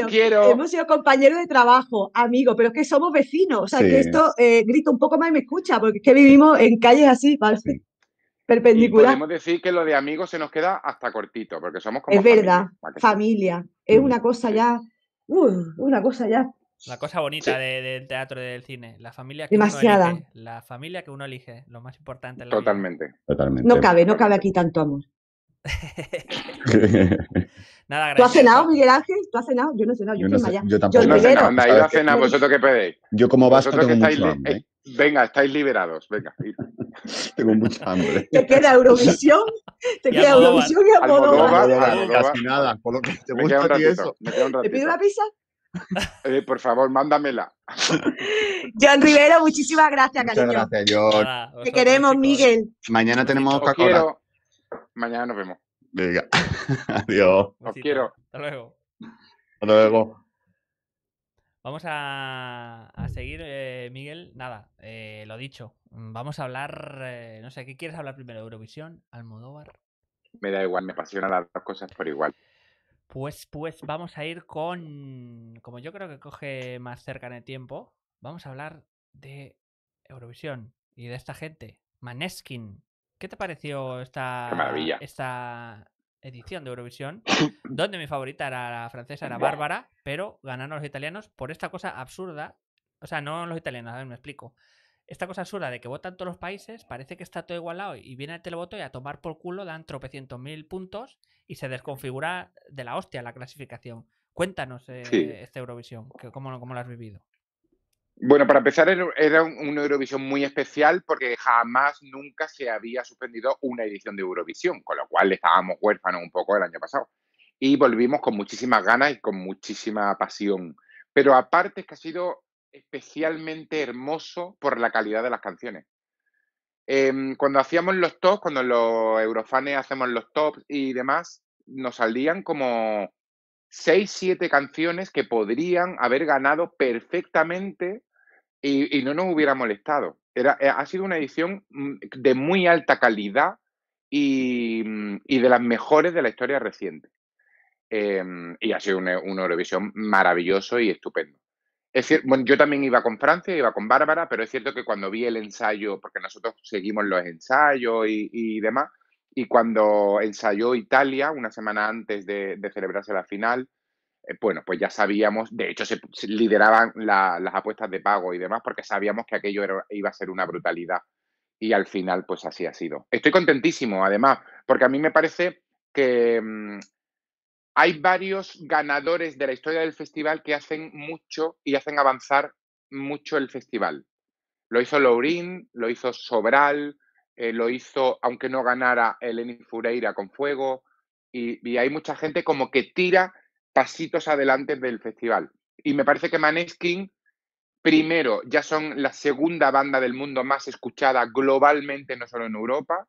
sido compañeros de trabajo, amigos, pero es que somos vecinos. O sea, que esto grita un poco más y me escucha, porque es que vivimos en calles así, ¿vale? Sí. Perpendicular. Y podemos decir que lo de amigos se nos queda hasta cortito, porque somos como familia. Es una cosa ya, la cosa bonita del teatro y del cine, la familia que uno elige, lo más importante. Totalmente. No cabe aquí tanto amor. Nada, ¿tú has cenado, Miguel Ángel? ¿Tú has cenado? Yo no he cenado, yo tampoco. Yo no he cenado, anda, iba a cenar, vosotros que pedéis. Yo como vasco tengo mucho hambre. Venga, estáis liberados, venga. Tengo mucha hambre. Te queda Eurovisión, y Almodóvar. Casi nada, por lo que te gusta a ti eso. ¿Te pido una pizza? Por favor, mándamela. John Rivero, muchísimas gracias, cariño. Muchas gracias, John. Te queremos, Miguel. Mañana tenemos Coca-Cola. Mañana nos vemos. Venga. Adiós. Os quiero. Hasta luego. Hasta luego. Vamos a seguir, Miguel. Nada, lo dicho. Vamos a hablar, no sé, ¿qué quieres hablar primero? ¿Eurovisión? ¿Almodóvar? Me da igual, me apasionan las dos cosas por igual. Pues vamos a ir con, como yo creo que coge más cerca en el tiempo, vamos a hablar de Eurovisión y de esta gente. Måneskin. ¿Qué te pareció esta edición de Eurovisión? Donde mi favorita era la francesa, era Bárbara, pero ganaron los italianos por esta cosa absurda. O sea, no los italianos, a ver, me explico. Esta cosa absurda de que votan todos los países, parece que está todo igualado y viene el televoto y a tomar por culo dan tropecientos mil puntos y se desconfigura de la hostia la clasificación. Cuéntanos esta Eurovisión, ¿cómo lo has vivido? Bueno, para empezar, era una Eurovisión muy especial porque jamás, nunca se había suspendido una edición de Eurovisión, con lo cual estábamos huérfanos un poco el año pasado. Y volvimos con muchísimas ganas y con muchísima pasión. Pero aparte es que ha sido especialmente hermoso por la calidad de las canciones. Cuando hacíamos los tops, cuando los eurofanes hacemos los tops y demás, nos salían como 6-7 canciones que podrían haber ganado perfectamente y no nos hubiera molestado. Ha sido una edición de muy alta calidad y de las mejores de la historia reciente. Y ha sido una Eurovisión maravilloso y estupendo. Es decir, bueno, yo también iba con Francia, iba con Bárbara, pero es cierto que cuando vi el ensayo, porque nosotros seguimos los ensayos y demás, y cuando ensayó Italia, una semana antes de celebrarse la final, bueno, pues ya sabíamos, de hecho se lideraban las apuestas de pago y demás, porque sabíamos que aquello iba a ser una brutalidad. Y al final, pues así ha sido. Estoy contentísimo, además, porque a mí me parece que hay varios ganadores de la historia del festival que hacen mucho y hacen avanzar mucho el festival. Lo hizo Laurín, lo hizo Sobral, lo hizo, aunque no ganara, Eleni Fureira con Fuego. Y hay mucha gente como que tira pasitos adelante del festival. Y me parece que Måneskin, primero, ya son la segunda banda del mundo más escuchada globalmente, no solo en Europa.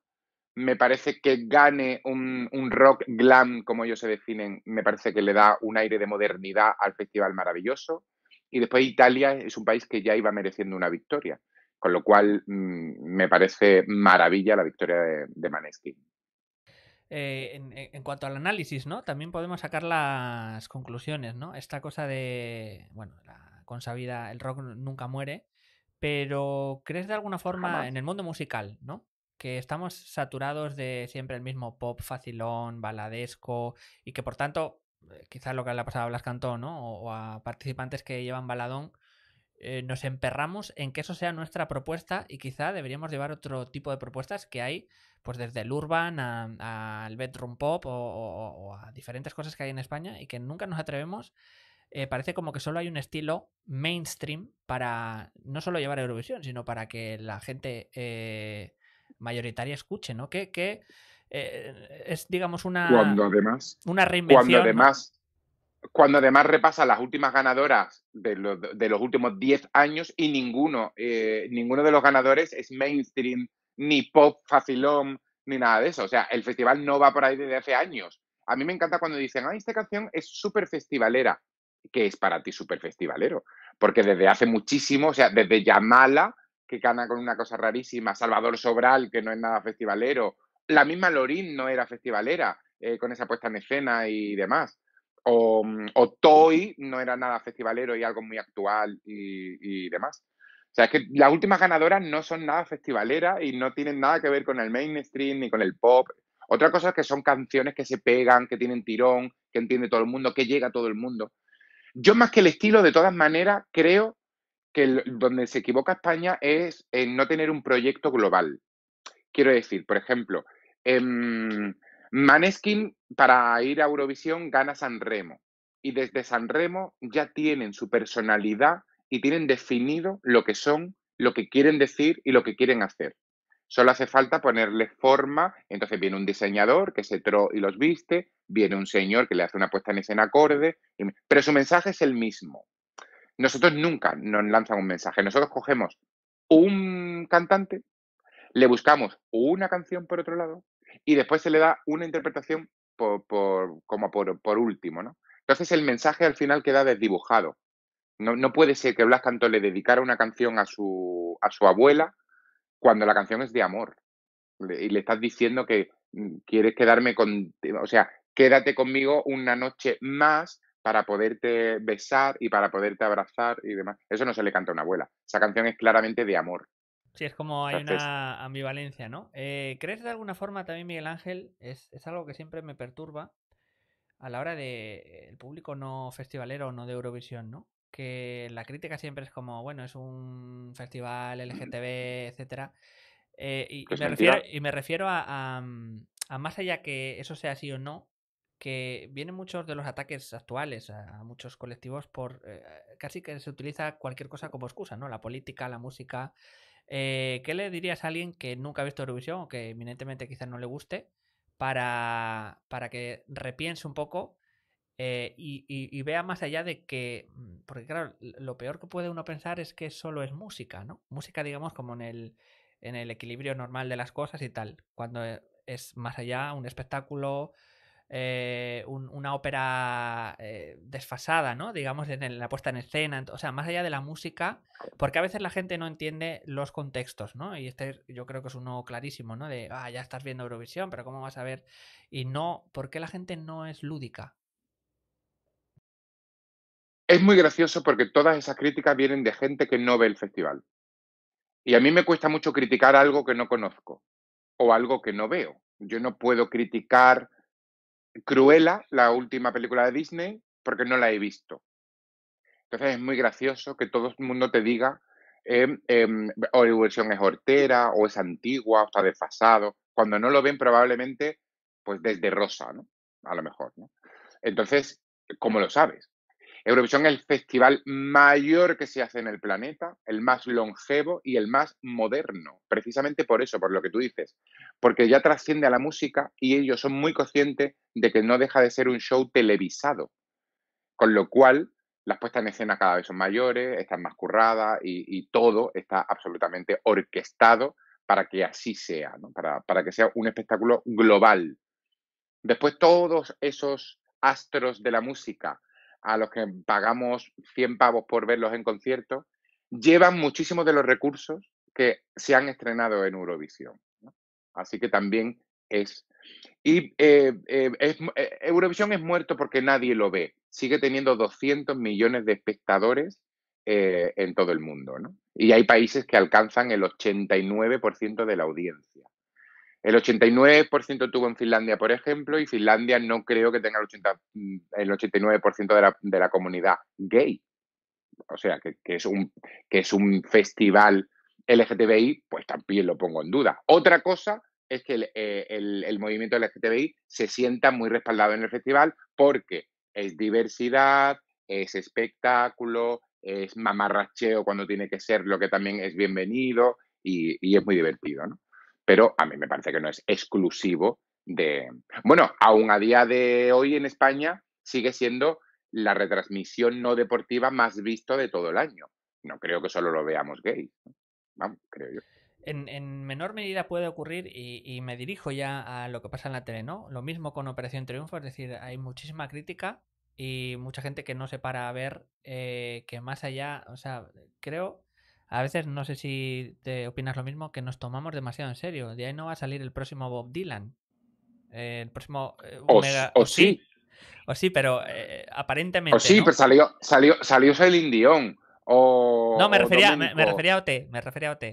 Me parece que gane un rock glam, como ellos se definen, me parece que le da un aire de modernidad al festival maravilloso. Y después Italia es un país que ya iba mereciendo una victoria, con lo cual me parece maravilla la victoria de Måneskin. En cuanto al análisis, ¿no? También podemos sacar las conclusiones, ¿no? Esta cosa de, bueno, la consabida, el rock nunca muere, pero ¿crees de alguna forma jamás en el mundo musical, ¿no? Que estamos saturados de siempre el mismo pop facilón, baladesco, y que por tanto, quizás lo que le ha pasado a Blas Cantó, ¿no? O a participantes que llevan baladón, nos emperramos en que eso sea nuestra propuesta y quizá deberíamos llevar otro tipo de propuestas que hay, pues desde el urban al bedroom pop o a diferentes cosas que hay en España y que nunca nos atrevemos. Parece como que solo hay un estilo mainstream para no solo llevar a Eurovisión, sino para que la gente mayoritaria escuche, ¿no? Que es, digamos, una reinvención. Cuando además repasa las últimas ganadoras de los últimos 10 años y ninguno de los ganadores es mainstream, ni pop facilón, ni nada de eso. O sea, el festival no va por ahí desde hace años. A mí me encanta cuando dicen, esta canción es súper festivalera. ¿Qué es para ti súper festivalero? Porque desde hace muchísimo, o sea, desde Yamala, que gana con una cosa rarísima, Salvador Sobral, que no es nada festivalero, la misma Lorín no era festivalera, con esa puesta en escena y demás, o Toy no era nada festivalero y algo muy actual y demás. O sea, es que las últimas ganadoras no son nada festivaleras y no tienen nada que ver con el mainstream ni con el pop. Otra cosa es que son canciones que se pegan, que tienen tirón, que entiende todo el mundo, que llega a todo el mundo. Yo más que el estilo, de todas maneras, creo que donde se equivoca España es en no tener un proyecto global. Quiero decir, por ejemplo, Måneskin, para ir a Eurovisión, gana Sanremo. Y desde Sanremo ya tienen su personalidad y tienen definido lo que son, lo que quieren decir y lo que quieren hacer. Solo hace falta ponerle forma. Entonces viene un diseñador que se y los viste, viene un señor que le hace una puesta en escena acorde, pero su mensaje es el mismo. Nosotros nunca nos lanzan un mensaje. Nosotros cogemos un cantante, le buscamos una canción por otro lado, y después se le da una interpretación por último, ¿no? Entonces el mensaje al final queda desdibujado. No puede ser que Blas Cantó le dedicara una canción a su abuela cuando la canción es de amor. Y le estás diciendo que quieres quedarme con... O sea, quédate conmigo una noche más para poderte besar y para poderte abrazar y demás. Eso no se le canta a una abuela. Esa canción es claramente de amor. Sí, es como hay una ambivalencia, ¿no? ¿Crees de alguna forma también, Miguel Ángel? Es algo que siempre me perturba a la hora de el público no festivalero, no de Eurovisión, ¿no? Que la crítica siempre es como, bueno, es un festival LGTB, etcétera. Y me refiero a más allá que eso sea así o no, que vienen muchos de los ataques actuales a muchos colectivos por casi que se utiliza cualquier cosa como excusa, ¿no? La política, la música. ¿Qué le dirías a alguien que nunca ha visto Eurovisión o que evidentemente quizás no le guste para que repiense un poco y vea más allá de que... Porque claro, lo peor que puede uno pensar es que solo es música, ¿no? Música, digamos, como en el equilibrio normal de las cosas y tal. Cuando es más allá un espectáculo... una ópera desfasada, ¿no? Digamos, en la puesta en escena, o sea, más allá de la música, porque a veces la gente no entiende los contextos, ¿no? Y este yo creo que es uno clarísimo, ¿no? De, ya estás viendo Eurovisión, pero ¿cómo vas a ver? Y no, ¿por qué la gente no es lúdica? Es muy gracioso porque todas esas críticas vienen de gente que no ve el festival. Y a mí me cuesta mucho criticar algo que no conozco o algo que no veo. Yo no puedo criticar Cruella, la última película de Disney, porque no la he visto. Entonces es muy gracioso que todo el mundo te diga o Eurovisión es hortera, o es antigua, o está desfasado, cuando no lo ven probablemente pues desde Rosa, ¿no? A lo mejor, ¿no? Entonces, ¿cómo lo sabes? Eurovisión es el festival mayor que se hace en el planeta, el más longevo y el más moderno, precisamente por eso, por lo que tú dices, porque ya trasciende a la música y ellos son muy conscientes de que no deja de ser un show televisado, con lo cual las puestas en escena cada vez son mayores, están más curradas y todo está absolutamente orquestado para que así sea, ¿no? Para que sea un espectáculo global. Después todos esos astros de la música a los que pagamos 100 pavos por verlos en conciertos, llevan muchísimos de los recursos que se han estrenado en Eurovisión, ¿no? Así que también es... Y Eurovisión es muerto porque nadie lo ve. Sigue teniendo 200 millones de espectadores en todo el mundo, ¿no? Y hay países que alcanzan el 89% de la audiencia. El 89% tuvo en Finlandia, por ejemplo, y Finlandia no creo que tenga el 89% de la comunidad gay. O sea, que es un festival LGTBI, pues también lo pongo en duda. Otra cosa es que el movimiento LGTBI se sienta muy respaldado en el festival porque es diversidad, es espectáculo, es mamarracheo cuando tiene que ser, lo que también es bienvenido y es muy divertido, ¿no? Pero a mí me parece que no es exclusivo de... Bueno, aún a día de hoy en España sigue siendo la retransmisión no deportiva más vista de todo el año. No creo que solo lo veamos gay. Vamos, creo yo. En menor medida puede ocurrir, y me dirijo ya a lo que pasa en la tele, ¿no? Lo mismo con Operación Triunfo, es decir, hay muchísima crítica y mucha gente que no se para a ver que más allá... O sea, creo... A veces, no sé si te opinas lo mismo, que nos tomamos demasiado en serio. De ahí no va a salir el próximo Bob Dylan. El próximo... sí. O sí, pero aparentemente... O sí, ¿no? Pero salió Celine Dion. O, no, me refería a OT.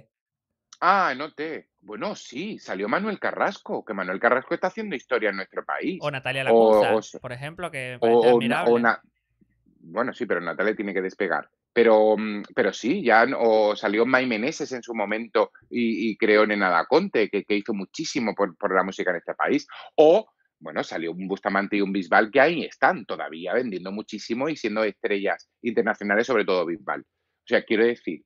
Ah, en OT. Bueno, sí, salió Manuel Carrasco. Que Manuel Carrasco está haciendo historia en nuestro país. O Natalia Lacunza, por ejemplo, que me parece admirable. Bueno, sí, pero Natalia tiene que despegar. Pero sí, ya salió Mai Meneses en su momento y creó Nena da Conte, que hizo muchísimo por la música en este país. O, bueno, salió un Bustamante y un Bisbal, que ahí están todavía vendiendo muchísimo y siendo estrellas internacionales, sobre todo Bisbal. O sea, quiero decir,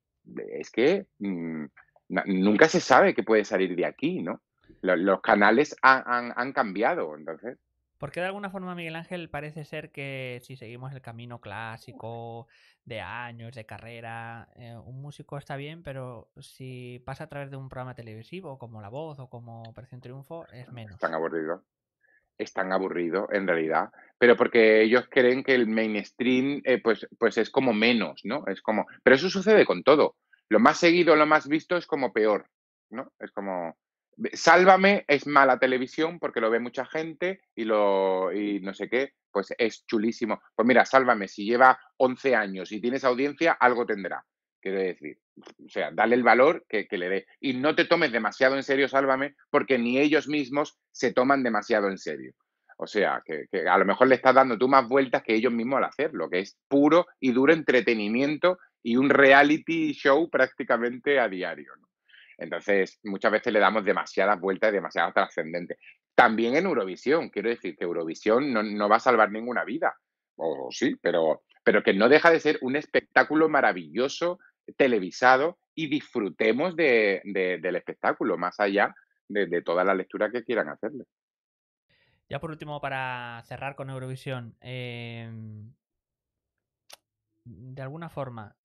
es que nunca se sabe qué puede salir de aquí, ¿no? Los canales han cambiado, entonces... Porque de alguna forma, Miguel Ángel, parece ser que si seguimos el camino clásico de años, de carrera, un músico está bien, pero si pasa a través de un programa televisivo como La Voz o como Operación Triunfo, es menos. Es tan aburrido, en realidad. Pero porque ellos creen que el mainstream pues es como menos, ¿no? Es como... Pero eso sucede con todo. Lo más seguido, lo más visto es como peor, ¿no? Es como... Sálvame es mala televisión porque lo ve mucha gente y no sé qué, pues es chulísimo. Pues mira, Sálvame, si lleva 11 años y tienes audiencia, algo tendrá, quiero decir. O sea, dale el valor que le dé. Y no te tomes demasiado en serio Sálvame, porque ni ellos mismos se toman demasiado en serio. O sea, que a lo mejor le estás dando tú más vueltas que ellos mismos al hacerlo, que es puro y duro entretenimiento y un reality show prácticamente a diario, ¿no? Entonces, muchas veces le damos demasiadas vueltas y demasiado trascendente. También en Eurovisión, quiero decir que Eurovisión no va a salvar ninguna vida. O sí, pero que no deja de ser un espectáculo maravilloso, televisado, y disfrutemos del espectáculo, más allá de toda la lectura que quieran hacerle. Ya por último, para cerrar con Eurovisión, de alguna forma...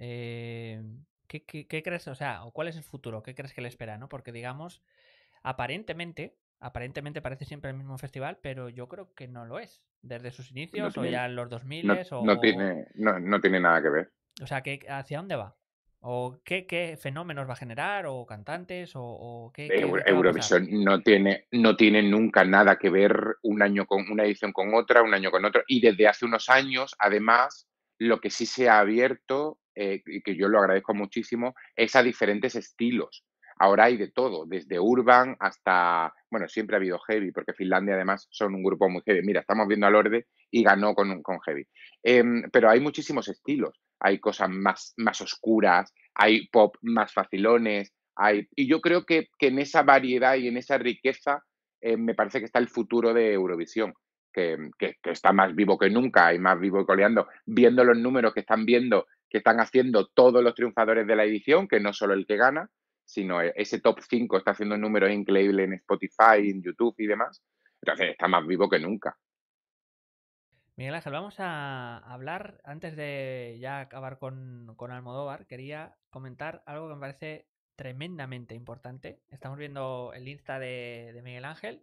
¿Qué crees? O sea, ¿cuál es el futuro? ¿Qué crees que le espera? ¿No? Porque, digamos, aparentemente parece siempre el mismo festival, pero yo creo que no lo es. Desde sus inicios, no tiene, o ya en los 2000, no tiene nada que ver. O sea, ¿hacia dónde va? ¿O qué fenómenos va a generar? ¿O cantantes? ¿O qué, Eurovisión no tiene nunca nada que ver un año con una edición con otra, un año con otro. Y desde hace unos años, además, lo que sí se ha abierto... y que yo lo agradezco muchísimo, es a diferentes estilos. Ahora hay de todo, desde urban hasta... Bueno, siempre ha habido heavy, porque Finlandia además son un grupo muy heavy. Mira, estamos viendo al Orde y ganó con heavy. Pero hay muchísimos estilos. Hay cosas más oscuras, hay pop más facilones, hay... Y yo creo que en esa variedad y en esa riqueza me parece que está el futuro de Eurovisión. Que está más vivo que nunca y más vivo y coleando, viendo los números que están haciendo todos los triunfadores de la edición, que no solo el que gana, sino ese top 5 está haciendo números increíbles en Spotify, en YouTube y demás. Entonces está más vivo que nunca. Miguel Ángel, vamos a hablar, antes de ya acabar con Almodóvar, quería comentar algo que me parece tremendamente importante. Estamos viendo el Insta de Miguel Ángel.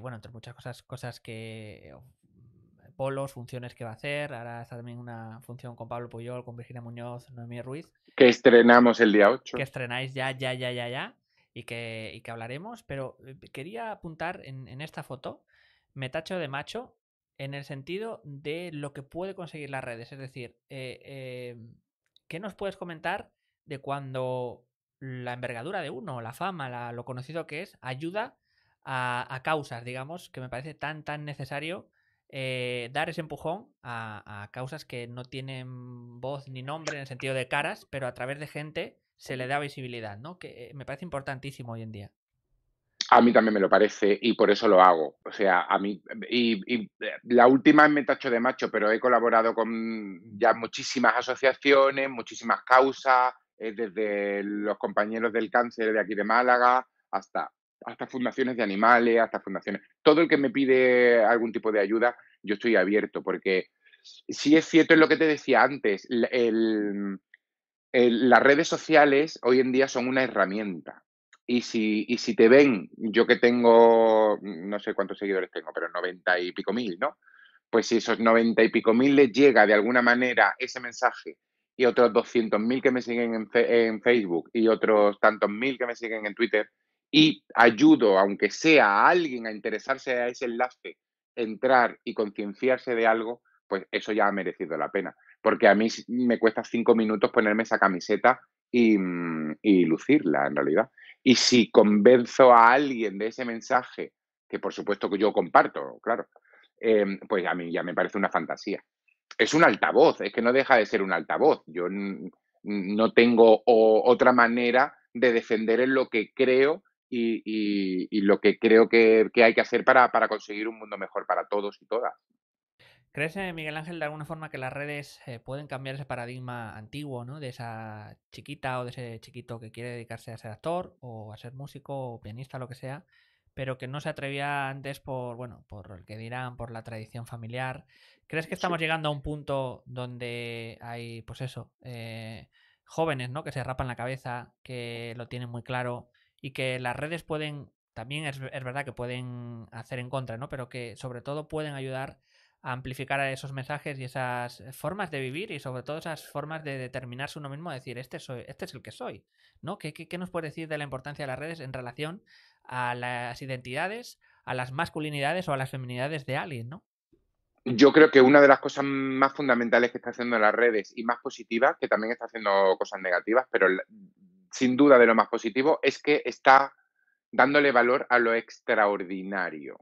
Bueno, entre muchas cosas que... polos, funciones que va a hacer. Ahora está también una función con Pablo Puyol, con Virginia Muñoz, Noemí Ruiz. Que estrenamos el día 8. Que estrenáis ya. Y que hablaremos. Pero quería apuntar en esta foto, me tacho de macho en el sentido de lo que puede conseguir las redes. Es decir, ¿qué nos puedes comentar de cuando la envergadura de uno, la fama, lo conocido que es, ayuda a causas, digamos, que me parece tan necesario dar ese empujón a causas que no tienen voz ni nombre en el sentido de caras, pero a través de gente se le da visibilidad, ¿no? Que me parece importantísimo hoy en día. A mí también me lo parece y por eso lo hago. O sea, a mí... Y la última me tacho de macho, pero he colaborado con ya muchísimas asociaciones, muchísimas causas, desde los compañeros del cáncer de aquí de Málaga hasta fundaciones de animales, hasta fundaciones... Todo el que me pide algún tipo de ayuda, yo estoy abierto, porque si es cierto, es lo que te decía antes, las redes sociales hoy en día son una herramienta. Y si te ven, yo que tengo, no sé cuántos seguidores tengo, pero 90 y pico mil, ¿no? Pues si esos 90 y pico mil les llega de alguna manera ese mensaje, y otros 200.000 que me siguen en Facebook, y otros tantos mil que me siguen en Twitter... y ayudo, aunque sea a alguien, a interesarse a ese enlace, entrar y concienciarse de algo, pues eso ya ha merecido la pena. Porque a mí me cuesta 5 minutos ponerme esa camiseta y lucirla, en realidad. Y si convenzo a alguien de ese mensaje, que por supuesto que yo comparto, claro, pues a mí ya me parece una fantasía. Es un altavoz, es que no deja de ser un altavoz. Yo no tengo otra manera de defender en lo que creo y lo que creo que hay que hacer para conseguir un mundo mejor para todos y todas. ¿Crees, Miguel Ángel, de alguna forma que las redes pueden cambiar ese paradigma antiguo, ¿no? De esa chiquita o de ese chiquito que quiere dedicarse a ser actor o a ser músico o pianista, lo que sea, pero que no se atrevía antes por, bueno, por el que dirán, por la tradición familiar. ¿Crees que estamos llegando a un punto donde hay, pues eso, jóvenes, ¿no?, que se rapan la cabeza, que lo tienen muy claro y que las redes pueden, también es verdad que pueden hacer en contra, ¿no?, pero que sobre todo pueden ayudar a amplificar esos mensajes y esas formas de vivir y sobre todo esas formas de determinarse uno mismo, decir, este es el que soy, ¿no? ¿Qué nos puedes decir de la importancia de las redes en relación a las identidades, a las masculinidades o a las feminidades de alguien, ¿no? Yo creo que una de las cosas más fundamentales que está haciendo las redes y más positivas, que también está haciendo cosas negativas, pero sin duda de lo más positivo, es que está dándole valor a lo extraordinario,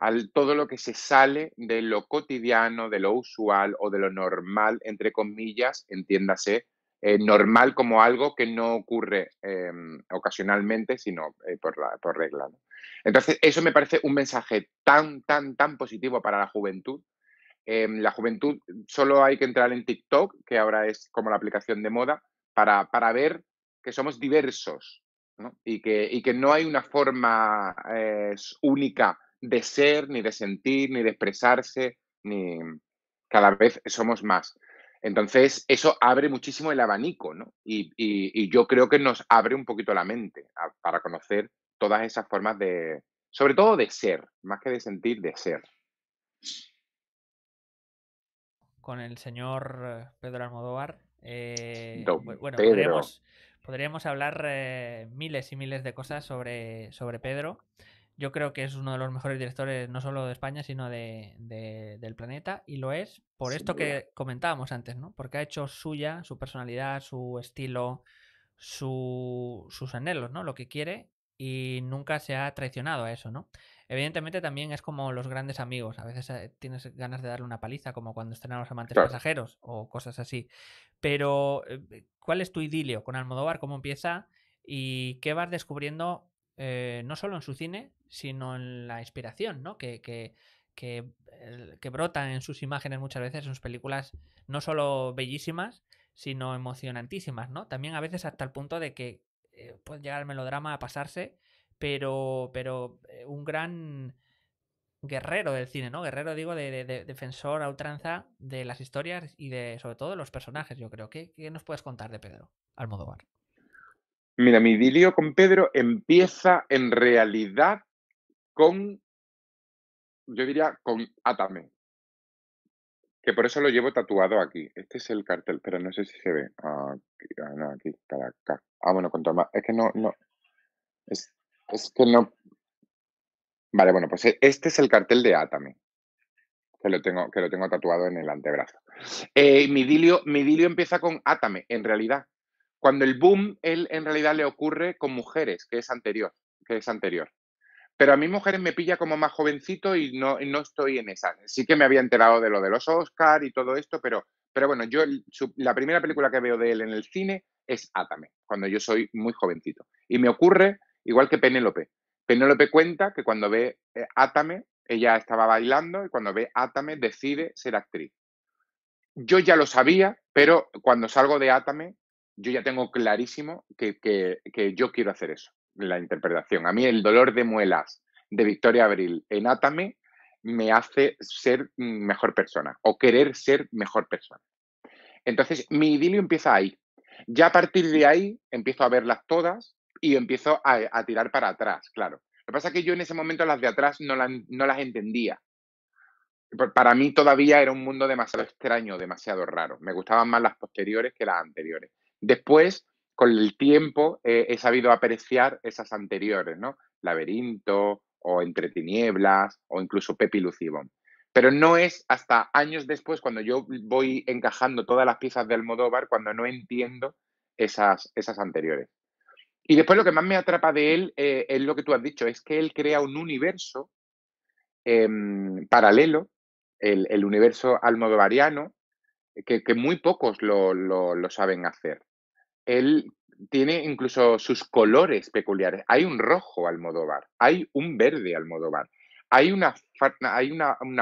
a todo lo que se sale de lo cotidiano, de lo usual o de lo normal, entre comillas, entiéndase, normal como algo que no ocurre ocasionalmente, sino por regla, ¿no? Entonces, eso me parece un mensaje tan, tan, tan positivo para la juventud. La juventud, solo hay que entrar en TikTok, que ahora es como la aplicación de moda, para ver que somos diversos, ¿no? Y que no hay una forma única de ser, ni de sentir, ni de expresarse, ni cada vez somos más. Entonces, eso abre muchísimo el abanico, ¿no? Y yo creo que nos abre un poquito la mente para conocer todas esas formas de, sobre todo de ser, más que de sentir, de ser. Con el señor Pedro Almodóvar, bueno, Pedro. Podríamos hablar miles y miles de cosas sobre Pedro. Yo creo que es uno de los mejores directores no solo de España, sino del planeta, y lo es por esto que comentábamos antes, ¿no? Porque ha hecho suya su personalidad, su estilo, sus anhelos, ¿no? Lo que quiere, y nunca se ha traicionado a eso, ¿no? Evidentemente también es como los grandes amigos, a veces tienes ganas de darle una paliza, como cuando estrenaron Los amantes pasajeros o cosas así. Pero ¿cuál es tu idilio con Almodóvar? ¿Cómo empieza? ¿Y qué vas descubriendo? No solo en su cine, sino en la inspiración, ¿no? Que brotan en sus imágenes muchas veces, en sus películas, no solo bellísimas, sino emocionantísimas, ¿no? También a veces hasta el punto de que puede llegar el melodrama a pasarse, pero un gran guerrero del cine, ¿no? Guerrero, digo, de defensor a ultranza de las historias y de, sobre todo, de los personajes, yo creo. ¿Qué nos puedes contar de Pedro Almodóvar? Mira, mi idilio con Pedro empieza en realidad con, yo diría, con Átame, que por eso lo llevo tatuado aquí. Este es el cartel, pero no sé si se ve. No, aquí, para acá. Bueno, con Tomás. Es que no. Es que no. Vale, bueno, pues este es el cartel de Átame, que lo tengo tatuado en el antebrazo. Mi idilio empieza con Átame, en realidad. Cuando el boom, él en realidad le ocurre con Mujeres, que es anterior. Pero a mí Mujeres me pilla como más jovencito y no estoy en esa. Sí que me había enterado de lo de los Oscar y todo esto, pero bueno, la primera película que veo de él en el cine es Átame, cuando yo soy muy jovencito. Y me ocurre igual que Penélope. Penélope cuenta que cuando ve Átame, ella estaba bailando y cuando ve Átame decide ser actriz. Yo ya lo sabía, pero cuando salgo de Átame, yo ya tengo clarísimo que yo quiero hacer eso, la interpretación. A mí el dolor de muelas de Victoria Abril en Átame me hace ser mejor persona o querer ser mejor persona. Entonces, mi idilio empieza ahí. Ya a partir de ahí empiezo a verlas todas y empiezo a tirar para atrás, claro. Lo que pasa es que yo en ese momento las de atrás no las entendía. Para mí todavía era un mundo demasiado extraño, demasiado raro. Me gustaban más las posteriores que las anteriores. Después, con el tiempo, he sabido apreciar esas anteriores, ¿no? Laberinto, o Entre tinieblas, o incluso Pepi Lucibón. Pero no es hasta años después, cuando yo voy encajando todas las piezas de Almodóvar, cuando no entiendo esas anteriores. Y después lo que más me atrapa de él es lo que tú has dicho, es que él crea un universo paralelo, el universo almodovariano, que muy pocos lo saben hacer. Él tiene incluso sus colores peculiares. Hay un rojo Almodóvar, hay un verde Almodóvar, hay una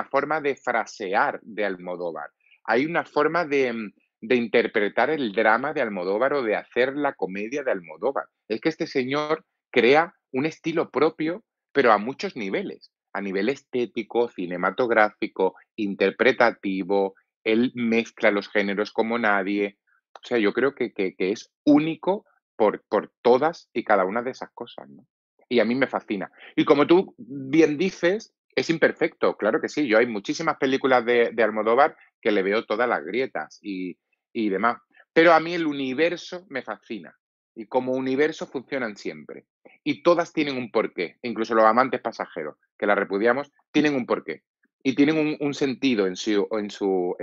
forma de frasear de Almodóvar, hay una forma de interpretar el drama de Almodóvar o de hacer la comedia de Almodóvar. Es que este señor crea un estilo propio pero a muchos niveles, a nivel estético, cinematográfico, interpretativo, él mezcla los géneros como nadie. O sea, yo creo que es único por todas y cada una de esas cosas, ¿no? Y a mí me fascina. Y como tú bien dices, es imperfecto, claro que sí. Yo hay muchísimas películas de Almodóvar que le veo todas las grietas y demás. Pero a mí el universo me fascina. Y como universo funcionan siempre. Y todas tienen un porqué. Incluso los amantes pasajeros, que la repudiamos, tienen un porqué. Y tienen un sentido en su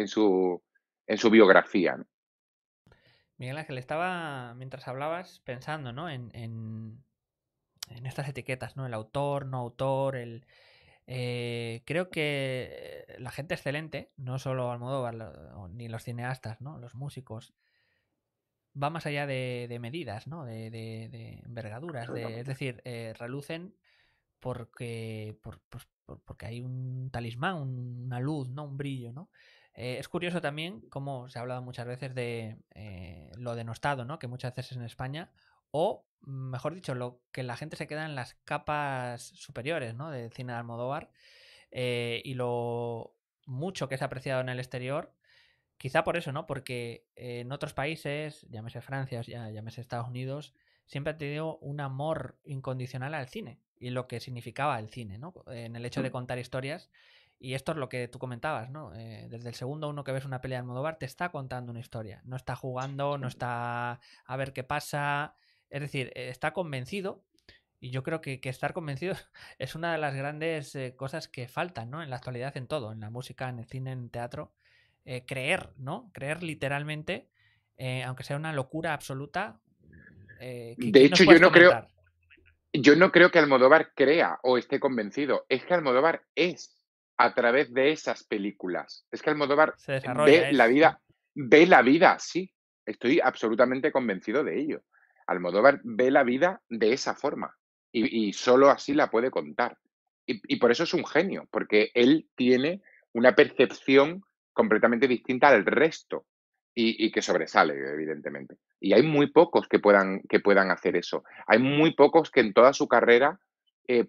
biografía, ¿no? Miguel Ángel, estaba, mientras hablabas, pensando, ¿no?, en estas etiquetas, ¿no? El autor, no autor, el... creo que la gente excelente, no solo Almodóvar, ni los cineastas, ¿no?, los músicos, va más allá de medidas, ¿no?, de envergaduras, es decir, relucen porque hay un talismán, una luz, ¿no?, un brillo, ¿no? Es curioso también, como se ha hablado muchas veces de lo denostado, ¿no?, que muchas veces en España, o mejor dicho, lo que la gente se queda en las capas superiores, ¿no?, del cine de Almodóvar, y lo mucho que es apreciado en el exterior, quizá por eso, ¿no?, porque en otros países, llámese Francia, llámese Estados Unidos, siempre ha tenido un amor incondicional al cine y lo que significaba el cine, ¿no?, en el hecho de contar historias. Y esto es lo que tú comentabas, ¿no? Desde el segundo uno que ves una pelea de Almodóvar te está contando una historia, no está jugando, no está a ver qué pasa. Es decir, está convencido, y yo creo que estar convencido es una de las grandes cosas que faltan, ¿no?, en la actualidad, en todo, en la música, en el cine, en el teatro. Creer, ¿no? Creer literalmente, aunque sea una locura absoluta. De hecho, yo no creo que Almodóvar crea o esté convencido. Es que Almodóvar es a través de esas películas. Es que Almodóvar ve la vida, sí. Estoy absolutamente convencido de ello. Almodóvar ve la vida de esa forma y solo así la puede contar. Y por eso es un genio, porque él tiene una percepción completamente distinta al resto y que sobresale, evidentemente. Y hay muy pocos que puedan hacer eso. Hay muy pocos que en toda su carrera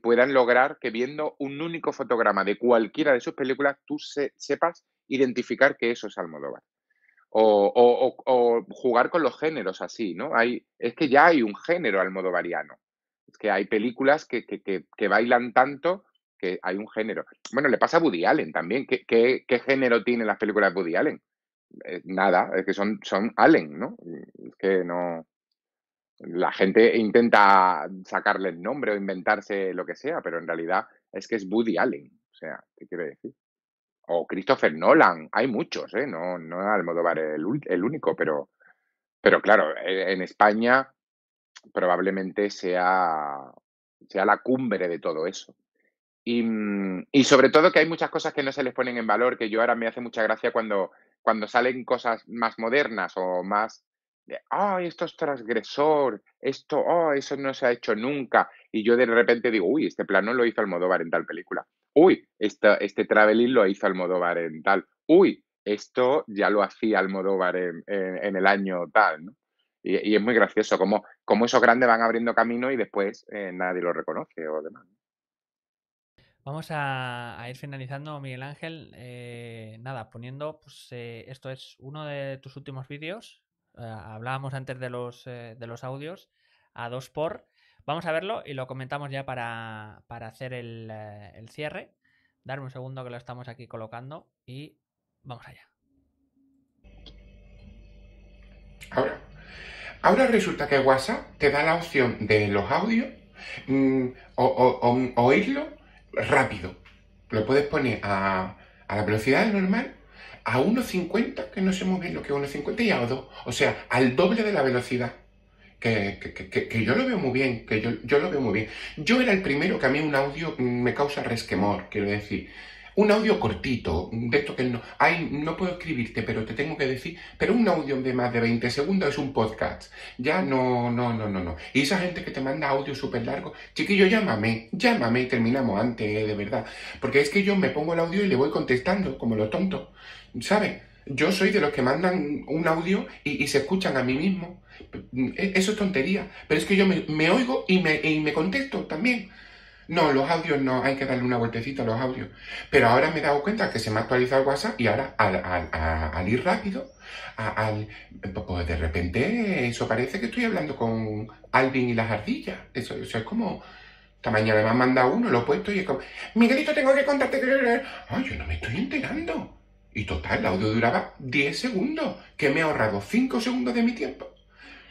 puedan lograr que viendo un único fotograma de cualquiera de sus películas tú sepas identificar que eso es Almodóvar. O jugar con los géneros así, ¿no? Es que ya hay un género almodovariano. Es que hay películas que bailan tanto que hay un género. Bueno, le pasa a Woody Allen también. ¿Qué género tienen las películas de Woody Allen? Nada, es que son Allen, ¿no? Es que no... La gente intenta sacarle el nombre o inventarse lo que sea, pero en realidad es que es Woody Allen. O sea, ¿qué quiere decir? O Christopher Nolan, hay muchos, ¿eh? No Almodóvar es el único, pero claro, en España probablemente sea la cumbre de todo eso. Y sobre todo que hay muchas cosas que no se les ponen en valor, que yo ahora me hace mucha gracia cuando salen cosas más modernas o más... esto es transgresor, esto, eso no se ha hecho nunca. Y yo de repente digo, uy, este plano lo hizo Almodóvar en tal película. Uy, este traveling lo hizo Almodóvar en tal. Uy, esto ya lo hacía Almodóvar en el año tal, ¿no? Y es muy gracioso como esos grandes van abriendo camino y después nadie lo reconoce o demás. Vamos a ir finalizando, Miguel Ángel. Nada, poniendo, pues esto es uno de tus últimos vídeos. Hablábamos antes de los audios a 2x. Vamos a verlo y lo comentamos ya para hacer el cierre. Darme un segundo que lo estamos aquí colocando y vamos allá. Ahora resulta que WhatsApp te da la opción de los audios oírlo rápido. Lo puedes poner a la velocidad normal, a 1.50, que no sé muy bien lo que es 1.50, y a 2. O sea, al doble de la velocidad. Que yo lo veo muy bien, que yo lo veo muy bien. Yo era el primero que a mí un audio me causa resquemor, quiero decir. Un audio cortito, de esto que no... Ay, no puedo escribirte, pero te tengo que decir... Pero un audio de más de 20 segundos es un podcast. Ya no. Y esa gente que te manda audio súper largo... Chiquillo, llámame y terminamos antes, de verdad. Porque es que yo me pongo el audio y le voy contestando, como los tontos, ¿sabes? Yo soy de los que mandan un audio y se escuchan a mí mismo. Eso es tontería. Pero es que yo me oigo y me contesto también. No, los audios no, hay que darle una vueltecita a los audios. Pero ahora me he dado cuenta que se me ha actualizado el WhatsApp y ahora al ir rápido, pues de repente eso parece que estoy hablando con Alvin y las ardillas. Eso es como... Esta mañana me han mandado uno, lo he puesto y es como... Miguelito, tengo que contarte que... Ay, yo no me estoy enterando. Y total, el audio duraba 10 segundos, que me he ahorrado 5 segundos de mi tiempo.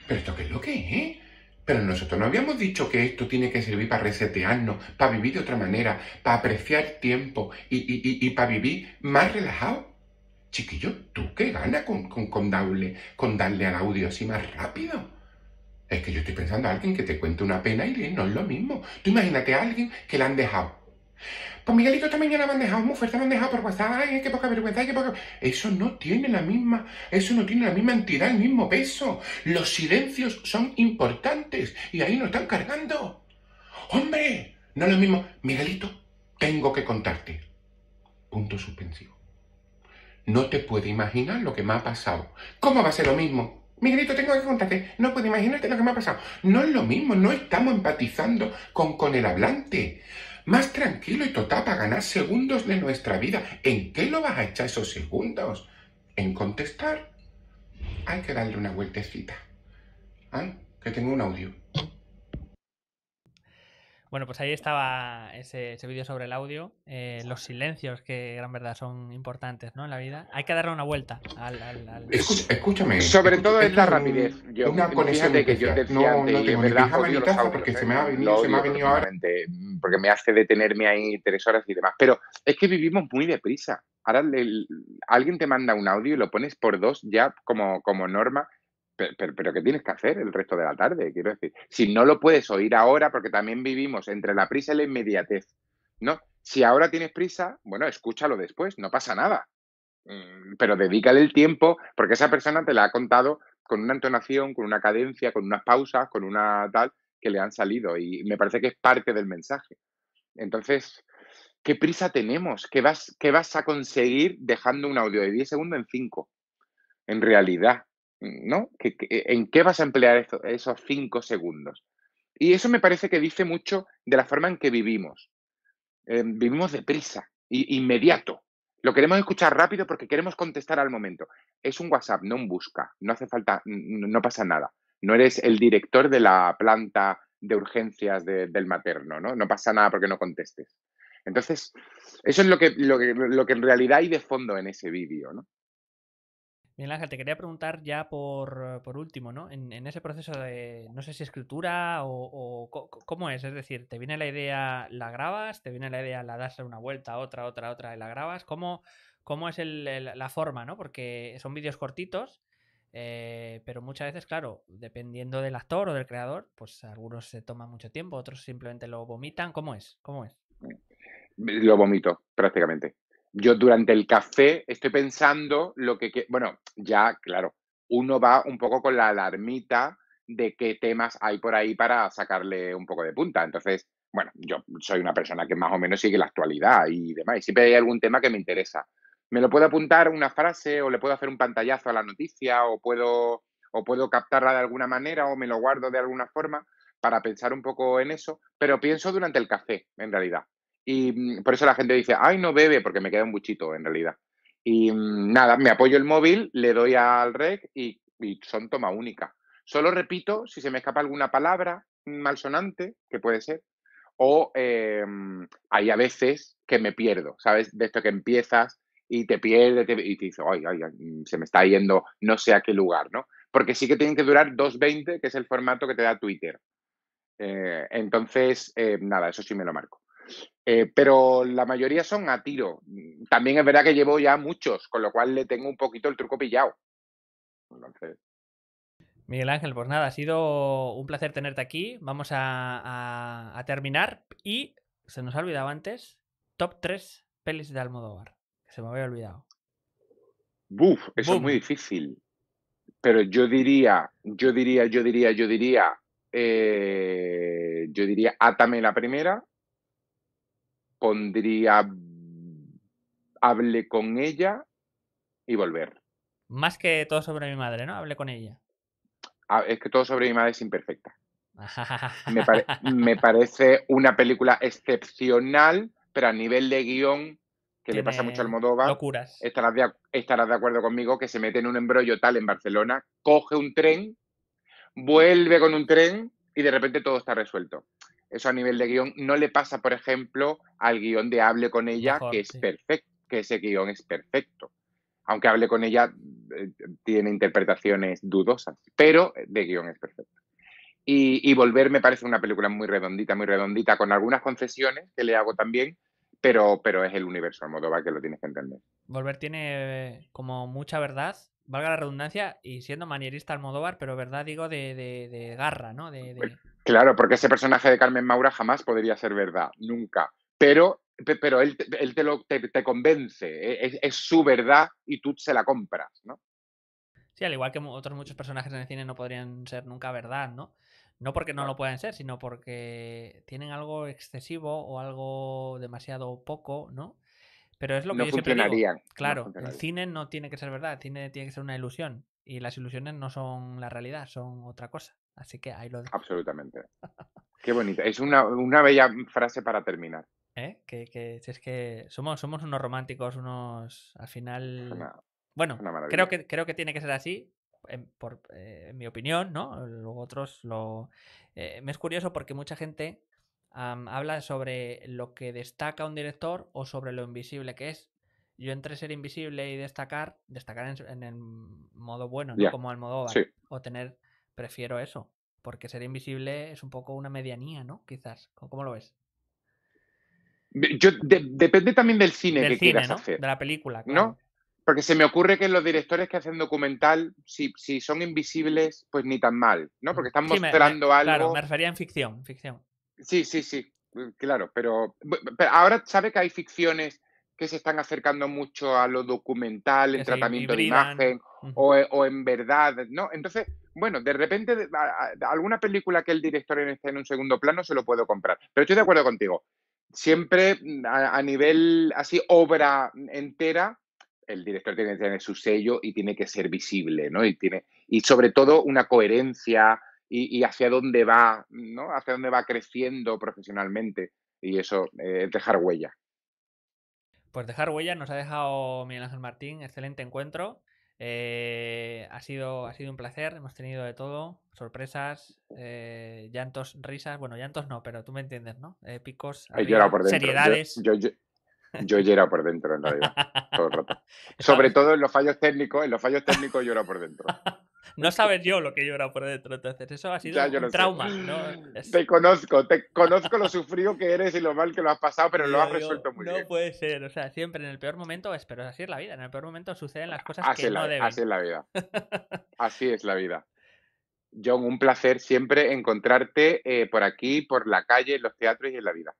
Pero esto qué es lo que es, ¿eh? Pero nosotros no habíamos dicho que esto tiene que servir para resetearnos, para vivir de otra manera, para apreciar tiempo y para vivir más relajado. Chiquillo, ¿tú qué ganas con darle al audio así más rápido? Es que yo estoy pensando a alguien que te cuente una pena y no es lo mismo. Tú imagínate a alguien que la han dejado. Pues Miguelito, esta mañana me han dejado muy fuerte, me han dejado por WhatsApp, ay, qué poca vergüenza, ay, qué poca... Eso no tiene la misma entidad, el mismo peso. Los silencios son importantes y ahí nos están cargando. ¡Hombre! No es lo mismo. Miguelito, tengo que contarte. Punto suspensivo. No te puedes imaginar lo que me ha pasado. ¿Cómo va a ser lo mismo? Miguelito, tengo que contarte. No puedo imaginarte lo que me ha pasado. No es lo mismo, no estamos empatizando con el hablante. Más tranquilo y total para ganar segundos de nuestra vida. ¿En qué lo vas a echar esos segundos? En contestar. Hay que darle una vueltecita. Ay, que tengo un audio. Bueno, pues ahí estaba ese vídeo sobre el audio. Los silencios, que en verdad son importantes, ¿no? En la vida. Hay que darle una vuelta al... Escúchame. Sobre todo es la rapidez. Yo, una conexión de que yo decía antes, y en verdad, porque se me ha venido ahora. Porque me hace detenerme ahí 3 horas y demás. Pero es que vivimos muy deprisa. Ahora alguien te manda un audio y lo pones por 2 ya como norma. Pero ¿qué tienes que hacer el resto de la tarde? Quiero decir, si no lo puedes oír ahora, porque también vivimos entre la prisa y la inmediatez, ¿no? Si ahora tienes prisa, bueno, escúchalo después, no pasa nada. Pero dedícale el tiempo, porque esa persona te la ha contado con una entonación, con una cadencia, con unas pausas, con una tal que le han salido. Y me parece que es parte del mensaje. Entonces, ¿qué prisa tenemos? ¿Qué vas a conseguir dejando un audio de 10 segundos en 5? En realidad, ¿no? ¿En qué vas a emplear esos 5 segundos? Y eso me parece que dice mucho de la forma en que vivimos. Vivimos deprisa, inmediato. Lo queremos escuchar rápido porque queremos contestar al momento. Es un WhatsApp, no un busca. No hace falta, no pasa nada. No eres el director de la planta de urgencias del materno, ¿no? No pasa nada porque no contestes. Entonces, eso es lo que en realidad hay de fondo en ese vídeo, ¿no? Miguel Ángel, te quería preguntar ya por último, ¿no? En ese proceso de, no sé si escritura o cómo es. Es decir, ¿te viene la idea, la grabas? ¿Te viene la idea, la das una vuelta, otra y la grabas? ¿Cómo es la forma, ¿no? Porque son vídeos cortitos, pero muchas veces, claro, dependiendo del actor o del creador, pues algunos se toman mucho tiempo, otros simplemente lo vomitan. ¿Cómo es? Lo vomito, prácticamente. Yo durante el café estoy pensando lo que... Bueno, ya, claro, uno va un poco con la alarmita de qué temas hay por ahí para sacarle un poco de punta. Entonces, bueno, yo soy una persona que más o menos sigue la actualidad y demás. Y siempre hay algún tema que me interesa. Me lo puedo apuntar una frase o le puedo hacer un pantallazo a la noticia o puedo captarla de alguna manera o me lo guardo de alguna forma para pensar un poco en eso. Pero pienso durante el café, en realidad. Y por eso la gente dice, ay, no bebe, porque me queda un buchito en realidad. Y nada, me apoyo el móvil, le doy al rec y son toma única. Solo repito si se me escapa alguna palabra malsonante, que puede ser, o hay a veces que me pierdo, ¿sabes? De esto que empiezas y te pierdes y te dices, ay, se me está yendo no sé a qué lugar, ¿no? Porque sí que tienen que durar 2:20, que es el formato que te da Twitter. Entonces, nada, eso sí me lo marco. Pero la mayoría son a tiro. También es verdad que llevo ya muchos, con lo cual le tengo un poquito el truco pillado. Entonces... Miguel Ángel, pues nada, ha sido un placer tenerte aquí. Vamos a terminar. Y se nos ha olvidado antes, top 3 pelis de Almodóvar. Se me había olvidado. Buf, eso es muy difícil. Pero yo diría Átame la primera. Pondría Hable con ella y Volver. Más que Todo sobre mi madre, ¿no? Hable con ella. Es que Todo sobre mi madre es imperfecta. Me parece una película excepcional, pero a nivel de guión, que le pasa mucho al Almodóvar, locuras. Estarás de acuerdo conmigo que se mete en un embrollo tal en Barcelona, coge un tren, vuelve con un tren y de repente todo está resuelto. Eso a nivel de guión no le pasa, por ejemplo, al guión de Hable con ella, mejor, que es perfecto, que ese guión es perfecto. Aunque Hable con ella tiene interpretaciones dudosas, pero de guión es perfecto. Y Volver me parece una película muy redondita, con algunas concesiones que le hago también, pero es el universo Almodóvar que lo tienes que entender. Volver tiene como mucha verdad, valga la redundancia, y siendo manierista Almodóvar, pero verdad digo de garra, ¿no? Claro, porque ese personaje de Carmen Maura jamás podría ser verdad, nunca. Pero él te convence, es su verdad y tú se la compras, ¿no? Sí, al igual que otros muchos personajes en el cine no podrían ser nunca verdad, ¿no? No porque no lo puedan ser, sino porque tienen algo excesivo o algo demasiado poco, ¿no? Pero es lo que no yo siempre digo. Claro, no, el cine no tiene que ser verdad, el cine tiene que ser una ilusión. Y las ilusiones no son la realidad, son otra cosa. Así que ahí lo dejo. Absolutamente. Qué bonita. Es una bella frase para terminar. Si es que somos unos románticos, unos... Al final... Bueno, creo que tiene que ser así, en mi opinión, ¿no? Luego otros lo... me es curioso porque mucha gente habla sobre lo que destaca un director o sobre lo invisible que es. Yo entre ser invisible y destacar en el modo bueno, ¿no? Yeah. Como Almodóvar. Sí. Prefiero eso, porque ser invisible es un poco una medianía, ¿no? Quizás. ¿Cómo lo ves? Depende también del cine quieras hacer. De la película, claro. ¿No? Porque se me ocurre que los directores que hacen documental, si son invisibles, pues ni tan mal, ¿no? Porque están mostrando algo... Claro, me refería en ficción. Sí, claro, pero ahora sabe que hay ficciones que se están acercando mucho a lo documental, en tratamiento de imagen, o en verdad, ¿no? Entonces, bueno, de repente alguna película que el director esté en un segundo plano se lo puedo comprar. Pero estoy de acuerdo contigo. Siempre a nivel así, obra entera, el director tiene que tener su sello y tiene que ser visible, ¿no? Y sobre todo una coherencia y hacia dónde va, ¿no? Hacia dónde va creciendo profesionalmente. Y eso, dejar huella. Pues dejar huella nos ha dejado Miguel Ángel Martín. Excelente encuentro. Ha sido un placer. Hemos tenido de todo. Sorpresas, llantos, risas. Bueno, llantos no, pero tú me entiendes, ¿no? Picos, seriedades. Yo he llorado por dentro, en realidad, todo el rato. Sobre todo en los fallos técnicos he llorado por dentro. No sabes yo lo que he llorado por dentro, entonces eso ha sido un trauma, ¿no? Te conozco lo sufrido que eres y lo mal que lo has pasado, pero lo has resuelto muy bien. No puede ser, o sea, siempre en el peor momento, pero así es la vida, en el peor momento suceden las cosas que no deben. Así es la vida, así es la vida. John, un placer siempre encontrarte por aquí, por la calle, en los teatros y en la vida.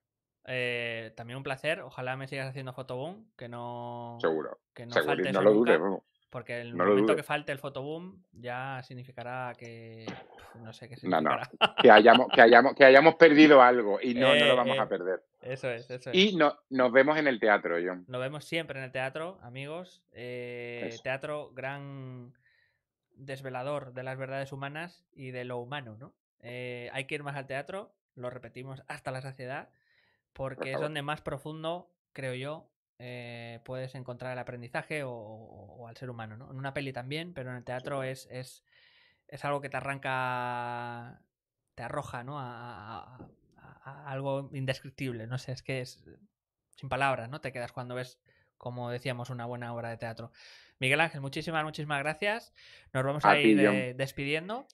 También un placer, ojalá me sigas haciendo fotoboom, que no falte eso nunca, porque el momento que falte el fotoboom ya significará que no sé qué significará. No. Que hayamos perdido algo y no lo vamos a perder. Eso es. Y nos vemos en el teatro, John. Nos vemos siempre en el teatro, amigos. Teatro, gran desvelador de las verdades humanas y de lo humano, ¿no? Hay que ir más al teatro, lo repetimos hasta la saciedad. Porque es donde más profundo, creo yo, puedes encontrar el aprendizaje o al ser humano, ¿no? En una peli también, pero en el teatro es algo que te arranca, te arroja, ¿no? A algo indescriptible, no sé, es que es sin palabras, ¿no? Te quedas cuando ves, como decíamos, una buena obra de teatro. Miguel Ángel, muchísimas gracias. Nos vamos a ir despidiendo.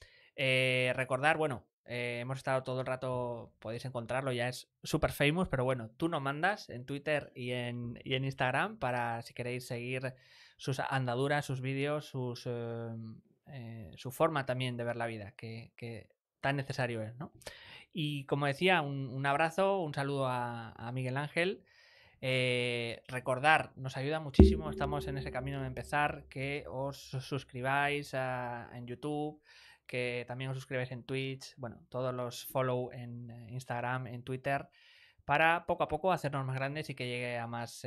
Recordar, bueno... hemos estado todo el rato, podéis encontrarlo, ya es super famous, pero bueno, Tú no mandas en Twitter y en Instagram para si queréis seguir sus andaduras, sus vídeos, su forma también de ver la vida, que tan necesario es, ¿no? Y como decía, un abrazo, un saludo a Miguel Ángel. Recordar, nos ayuda muchísimo, estamos en ese camino de empezar, que os suscribáis en YouTube, que también os suscribáis en Twitch, bueno, todos los follow en Instagram, en Twitter, para poco a poco hacernos más grandes y que llegue a más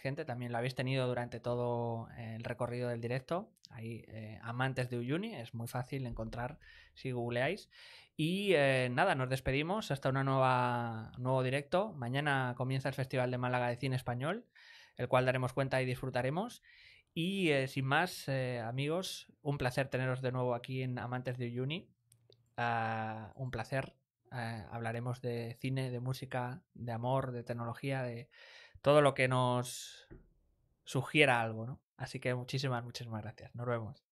gente. También lo habéis tenido durante todo el recorrido del directo. Hay amantes de Uyuni, es muy fácil encontrar si googleáis. Y nada, nos despedimos hasta un nuevo directo. Mañana comienza el Festival de Málaga de Cine Español, el cual daremos cuenta y disfrutaremos. Y sin más, amigos, un placer teneros de nuevo aquí en Amantes de Uyuni. Un placer. Hablaremos de cine, de música, de amor, de tecnología, de todo lo que nos sugiera algo, ¿no? Así que muchísimas, muchísimas gracias. Nos vemos.